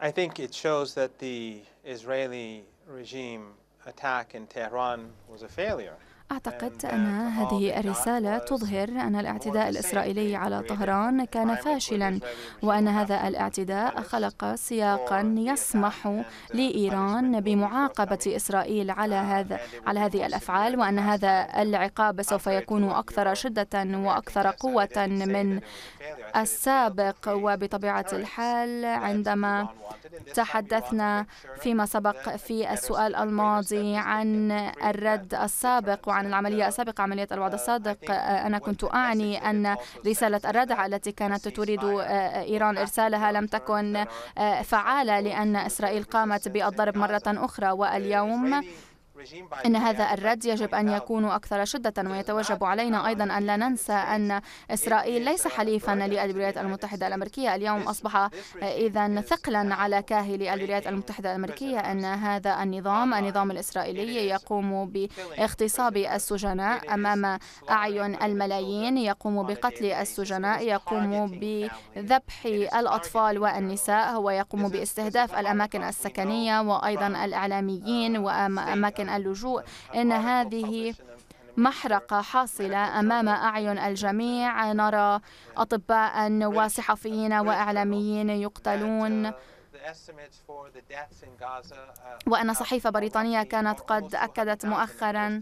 I think it shows that the Israeli regime attack in Tehran was a failure. أعتقد أن هذه الرسالة تظهر أن الاعتداء الإسرائيلي على طهران كان فاشلاً، وأن هذا الاعتداء خلق سياقاً يسمح لإيران بمعاقبة إسرائيل على هذا على هذه الأفعال، وأن هذا العقاب سوف يكون أكثر شدة وأكثر قوة من السابق. وبطبيعة الحال عندما تحدثنا فيما سبق في السؤال الماضي عن الرد السابق عن العملية السابقة، عملية الوعد الصادق، أنا كنت أعني أن رسالة الردع التي كانت تريد إيران إرسالها لم تكن فعالة، لأن إسرائيل قامت بالضرب مرة أخرى. واليوم إن هذا الرد يجب أن يكون أكثر شدة، ويتوجب علينا أيضا أن لا ننسى أن إسرائيل ليس حليفا للولايات المتحدة الأمريكية، اليوم أصبح إذا ثقلا على كاهل الولايات المتحدة الأمريكية. أن هذا النظام النظام الإسرائيلي يقوم باغتصاب السجناء أمام أعين الملايين، يقوم بقتل السجناء، يقوم بذبح الأطفال والنساء، هو يقوم باستهداف الأماكن السكنية وأيضا الإعلاميين وأماكن اللجوء. إن هذه محرقة حاصلة أمام أعين الجميع، نرى أطباء وصحفيين وإعلاميين يقتلون، وأن صحيفة بريطانية كانت قد أكدت مؤخراً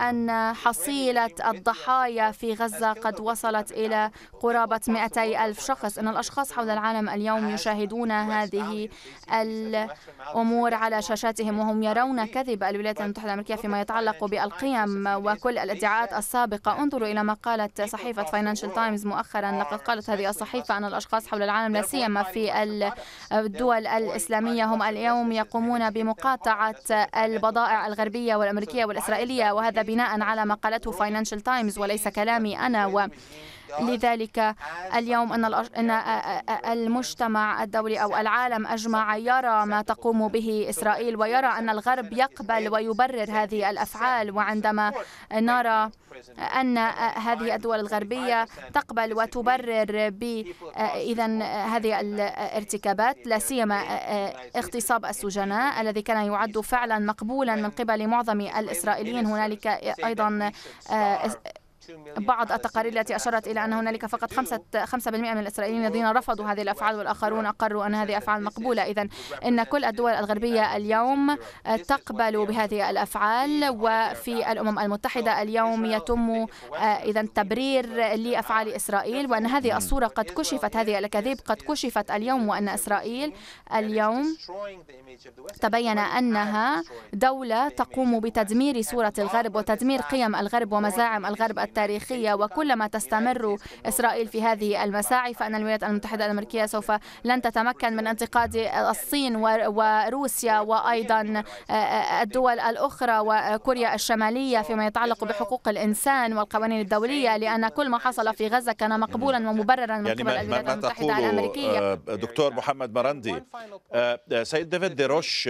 أن حصيلة الضحايا في غزة قد وصلت إلى قرابة مئتي ألف شخص. أن الأشخاص حول العالم اليوم يشاهدون هذه الأمور على شاشاتهم، وهم يرون كذب الولايات المتحدة الأمريكية فيما يتعلق بالقيم وكل الادعاءات السابقة. انظروا إلى ما قالت صحيفة فاينانشال تايمز مؤخرا، لقد قالت هذه الصحيفة أن الأشخاص حول العالم لا سيما في الدول الإسلامية هم اليوم يقومون بمقاطعة البضائع الغربية والأمريكية والإسرائيلية، وهذا بناء على ما قالته فاينانشال تايمز وليس كلامي أنا. و لذلك اليوم أن المجتمع الدولي أو العالم أجمع يرى ما تقوم به إسرائيل، ويرى أن الغرب يقبل ويبرر هذه الأفعال. وعندما نرى أن هذه الدول الغربية تقبل وتبرر بإذن هذه الارتكابات، لا سيما اغتصاب السجناء الذي كان يعد فعلا مقبولا من قبل معظم الإسرائيليين، هنالك أيضا بعض التقارير التي أشارت إلى أن هنالك فقط خمسة بالمئة من الإسرائيليين الذين رفضوا هذه الأفعال، والآخرون أقروا أن هذه أفعال مقبولة. إذن إن كل الدول الغربية اليوم تقبل بهذه الأفعال، وفي الأمم المتحدة اليوم يتم إذن تبرير لأفعال إسرائيل، وأن هذه الصورة قد كشفت، هذه الأكاذيب قد كشفت اليوم، وأن إسرائيل اليوم تبين أنها دولة تقوم بتدمير صورة الغرب وتدمير قيم الغرب ومزاعم الغرب التاريخية. وكلما تستمر إسرائيل في هذه المساعي فإن الولايات المتحدة الأمريكية سوف لن تتمكن من انتقاد الصين وروسيا وأيضا الدول الأخرى وكوريا الشمالية فيما يتعلق بحقوق الإنسان والقوانين الدولية، لأن كل ما حصل في غزة كان مقبولا ومبررا من قبل يعني الولايات المتحدة الأمريكية. دكتور محمد مرندي، سيد ديفيد ديروش،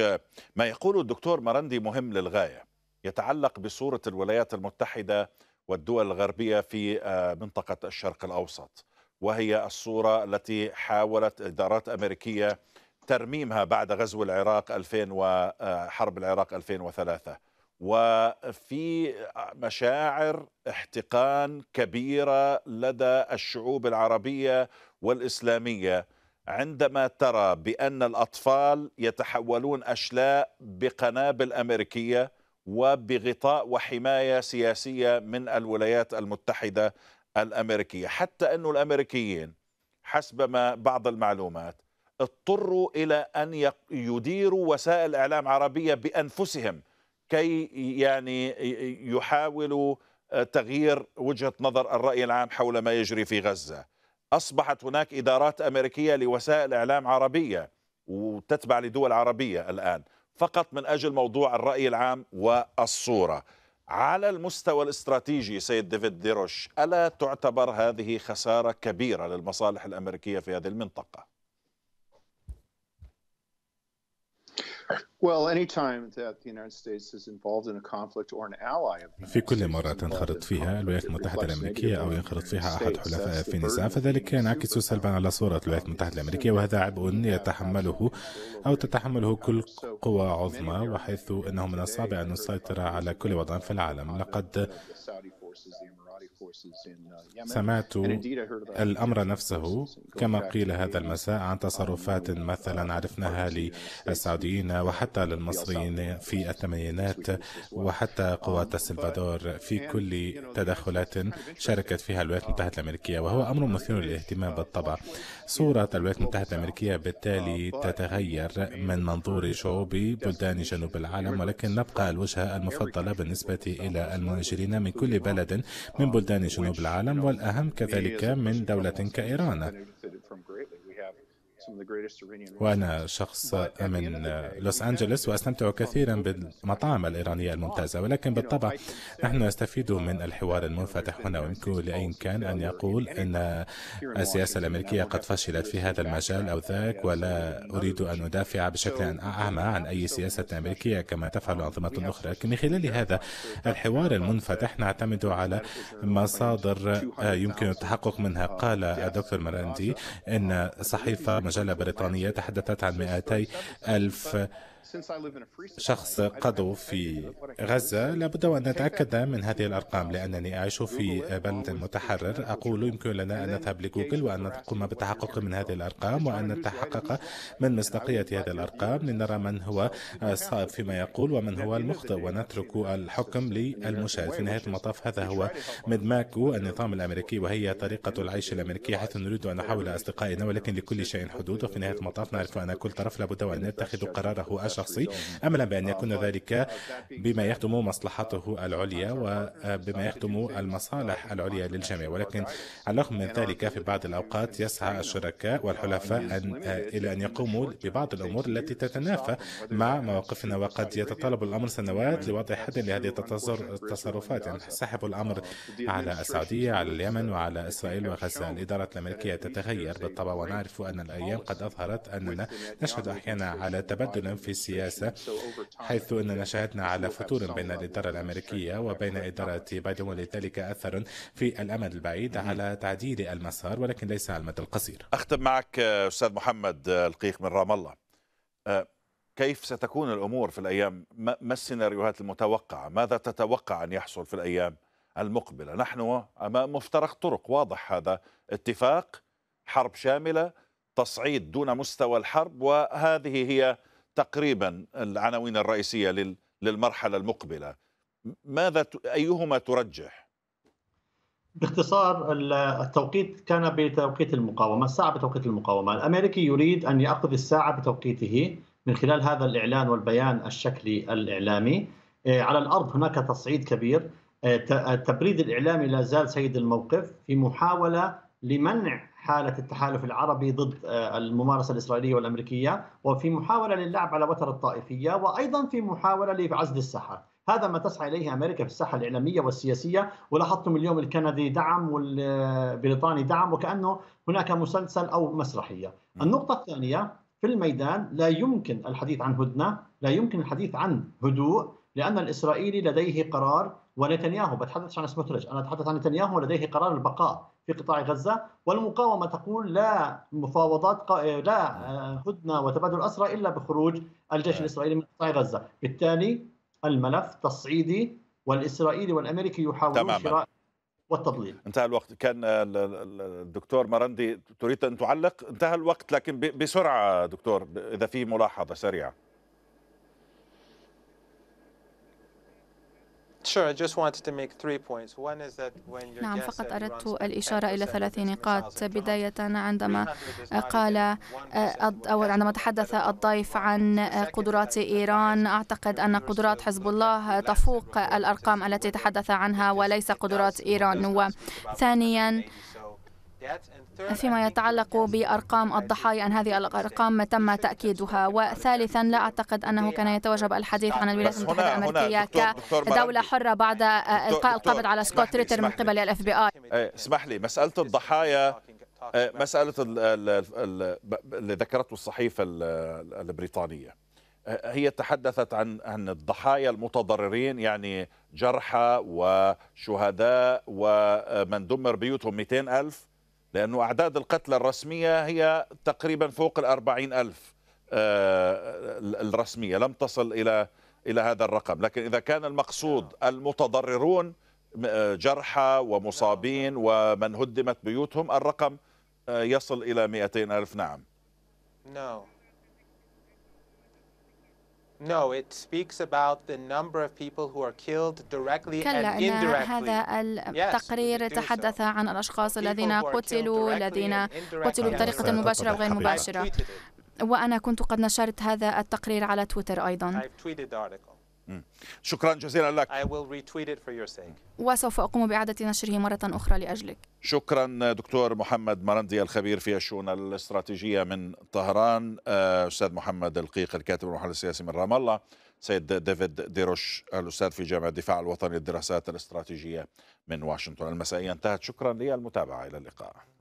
ما يقوله الدكتور مرندي مهم للغاية، يتعلق بصورة الولايات المتحدة والدول الغربية في منطقة الشرق الأوسط، وهي الصورة التي حاولت إدارات أمريكية ترميمها بعد غزو العراق ألفين وحرب العراق ألفين وثلاثة، وفي مشاعر احتقان كبيرة لدى الشعوب العربية والإسلامية عندما ترى بأن الأطفال يتحولون أشلاء بقنابل أمريكية وبغطاء وحماية سياسية من الولايات المتحدة الأمريكية، حتى أن الأمريكيين حسب ما بعض المعلومات اضطروا إلى أن يديروا وسائل إعلام عربية بأنفسهم كي يعني يحاولوا تغيير وجهة نظر الرأي العام حول ما يجري في غزة. أصبحت هناك إدارات أمريكية لوسائل إعلام عربية وتتبع لدول عربية الآن فقط من أجل موضوع الرأي العام والصورة. على المستوى الاستراتيجي سيد ديفيد ديروش، ألا تعتبر هذه خسارة كبيرة للمصالح الأمريكية في هذه المنطقة؟ في كل مرة تنخرط فيها الولايات المتحدة الأمريكية أو ينخرط فيها أحد حلفائها في نزاع فذلك ينعكس سلبا على صورة الولايات المتحدة الأمريكية، وهذا عبء يتحمله أو تتحمله كل قوى عظمى، وحيث أنه من الصعب أن نسيطر على كل وضع في العالم. لقد سمعت الأمر نفسه كما قيل هذا المساء عن تصرفات مثلا عرفناها للسعوديين وحتى للمصريين في الثمانينات، وحتى قوات السلفادور في كل تدخلات شاركت فيها الولايات المتحدة الأمريكية، وهو أمر مثير للاهتمام بالطبع. صورة الولايات المتحدة الأمريكية بالتالي تتغير من منظور شعوب بلدان جنوب العالم، ولكن نبقى الوجهة المفضلة بالنسبة إلى المهاجرين من كل بلد من بلدان جنوب العالم، والأهم كذلك من دولة كإيران. وأنا شخص من لوس أنجلوس وأستمتع كثيرا بالمطاعم الإيرانية الممتازة، ولكن بالطبع نحن نستفيد من الحوار المنفتح هنا، ويمكن لأي كان أن يقول أن السياسة الأمريكية قد فشلت في هذا المجال أو ذاك، ولا أريد أن أدافع بشكل أعمى عن أي سياسة أمريكية كما تفعل أنظمة أخرى، لكن من خلال هذا الحوار المنفتح نعتمد على مصادر يمكن التحقق منها. قال الدكتور مرندي أن صحيفة مجلة بريطانية تحدثت عن مئتي ألف شخص قضوا في غزة. لابد أن نتأكد من هذه الأرقام لأنني أعيش في بلد متحرر. أقول يمكن لنا أن نذهب لجوجل وأن نقوم بالتحقق من هذه الأرقام وأن نتحقق من مصداقية هذه الأرقام لنرى من هو الصائب فيما يقول ومن هو المخطئ، ونترك الحكم للمشاهد. في نهاية المطاف هذا هو مدماك النظام الأمريكي وهي طريقة العيش الأمريكية، حيث نريد أن نحاول أصدقائنا، ولكن لكل شيء حدود. وفي نهاية المطاف نعرف أن كل طرف لابد أن يتخذ قراره شخصي، أملا بأن يكون ذلك بما يخدم مصلحته العليا وبما يخدم المصالح العليا للجميع. ولكن على الرغم من ذلك في بعض الأوقات يسعى الشركاء والحلفاء إلى أن يقوموا ببعض الأمور التي تتنافى مع مواقفنا، وقد يتطلب الأمر سنوات لوضع حد لهذه التصرفات. ينسحب الأمر على السعودية، على اليمن، وعلى إسرائيل وغزة. الإدارة الأمريكية تتغير بالطبع، ونعرف أن الأيام قد أظهرت أننا نشهد أحيانا على تبدل في السياسة، حيث أننا شاهدنا على فتور بين الإدارة الأمريكية وبين إدارة بايدن، ولذلك أثر في الأمد البعيد على تعديل المسار ولكن ليس على المدى القصير. أختم معك أستاذ محمد القيق من رام الله. كيف ستكون الأمور في الأيام؟ ما السيناريوهات المتوقعة؟ ماذا تتوقع أن يحصل في الأيام المقبلة؟ نحن أمام مفترق طرق واضح، هذا اتفاق، حرب شاملة، تصعيد دون مستوى الحرب، وهذه هي تقريبا العناوين الرئيسية للمرحلة المقبلة. ماذا أيهما ترجح؟ باختصار، التوقيت كان بتوقيت المقاومة، الساعة بتوقيت المقاومة. الأمريكي يريد أن يأخذ الساعة بتوقيته من خلال هذا الإعلان والبيان الشكلي الإعلامي. على الأرض هناك تصعيد كبير، التبريد الإعلامي لا زال سيد الموقف في محاولة لمنع حالة التحالف العربي ضد الممارسة الإسرائيلية والأمريكية، وفي محاولة للعب على وتر الطائفية، وأيضا في محاولة لعزل الساحة. هذا ما تسعى إليه أمريكا في الساحة الإعلامية والسياسية. ولاحظتم اليوم الكندي دعم والبريطاني دعم، وكأنه هناك مسلسل أو مسرحية. النقطة الثانية، في الميدان لا يمكن الحديث عن هدنة، لا يمكن الحديث عن هدوء، لأن الإسرائيلي لديه قرار، ونتنياهو، بتحدث عن سموتريتش، أنا أتحدث عن نتنياهو، لديه قرار البقاء في قطاع غزة، والمقاومة تقول لا مفاوضات، لا هدنة وتبادل أسرى إلا بخروج الجيش الإسرائيلي من قطاع غزة. بالتالي الملف تصعيدي، والإسرائيلي والأمريكي يحاولون شراء والتضليل. انتهى الوقت. كان الدكتور مرندي تريد أن تعلق. انتهى الوقت لكن بسرعة دكتور إذا في ملاحظة سريعة. نعم، فقط أردت الإشارة إلى ثلاث نقاط. بداية، عندما قال أو عندما تحدث الضيف عن قدرات إيران، أعتقد أن قدرات حزب الله تفوق الأرقام التي تحدث عنها وليس قدرات إيران. وثانيا، فيما يتعلق بأرقام الضحايا، أن هذه الأرقام تم تأكيدها. وثالثا، لا أعتقد أنه كان يتوجب الحديث عن الولايات المتحدة الأمريكية كدولة حرة بعد إلقاء القبض على سكوت ريتر من قبل الإف بي آي. اسمح لي، مسألة الضحايا، مسألة اللي ذكرته الصحيفة البريطانية، هي تحدثت عن عن الضحايا المتضررين، يعني جرحى وشهداء ومن دمر بيوتهم مئتين ألف، لأنه أعداد القتلى الرسمية هي تقريبا فوق الأربعين ألف الرسمية، لم تصل إلى إلى هذا الرقم. لكن إذا كان المقصود المتضررون جرحى ومصابين ومن هدمت بيوتهم، الرقم يصل إلى مئتين ألف. نعم. No. No, it speaks about the number of people who are killed directly and indirectly. هذا التقرير تحدث عن الأشخاص الذين قتلوا الذين قتلوا بطريقة مباشرة وغير مباشرة. وأنا كنت قد نشرت هذا التقرير على تويتر أيضا. شكرا جزيلا لك. وسوف أقوم بإعادة نشره مرة أخرى لأجلك. شكرا دكتور محمد مرندي الخبير في الشؤون الاستراتيجية من طهران، أستاذ محمد القيق الكاتب والمحلل السياسي من رام الله، سيد ديفيد ديروش الأستاذ في جامعة الدفاع الوطني للدراسات الاستراتيجية من واشنطن. المسائية انتهت، شكرا للمتابعة، إلى اللقاء.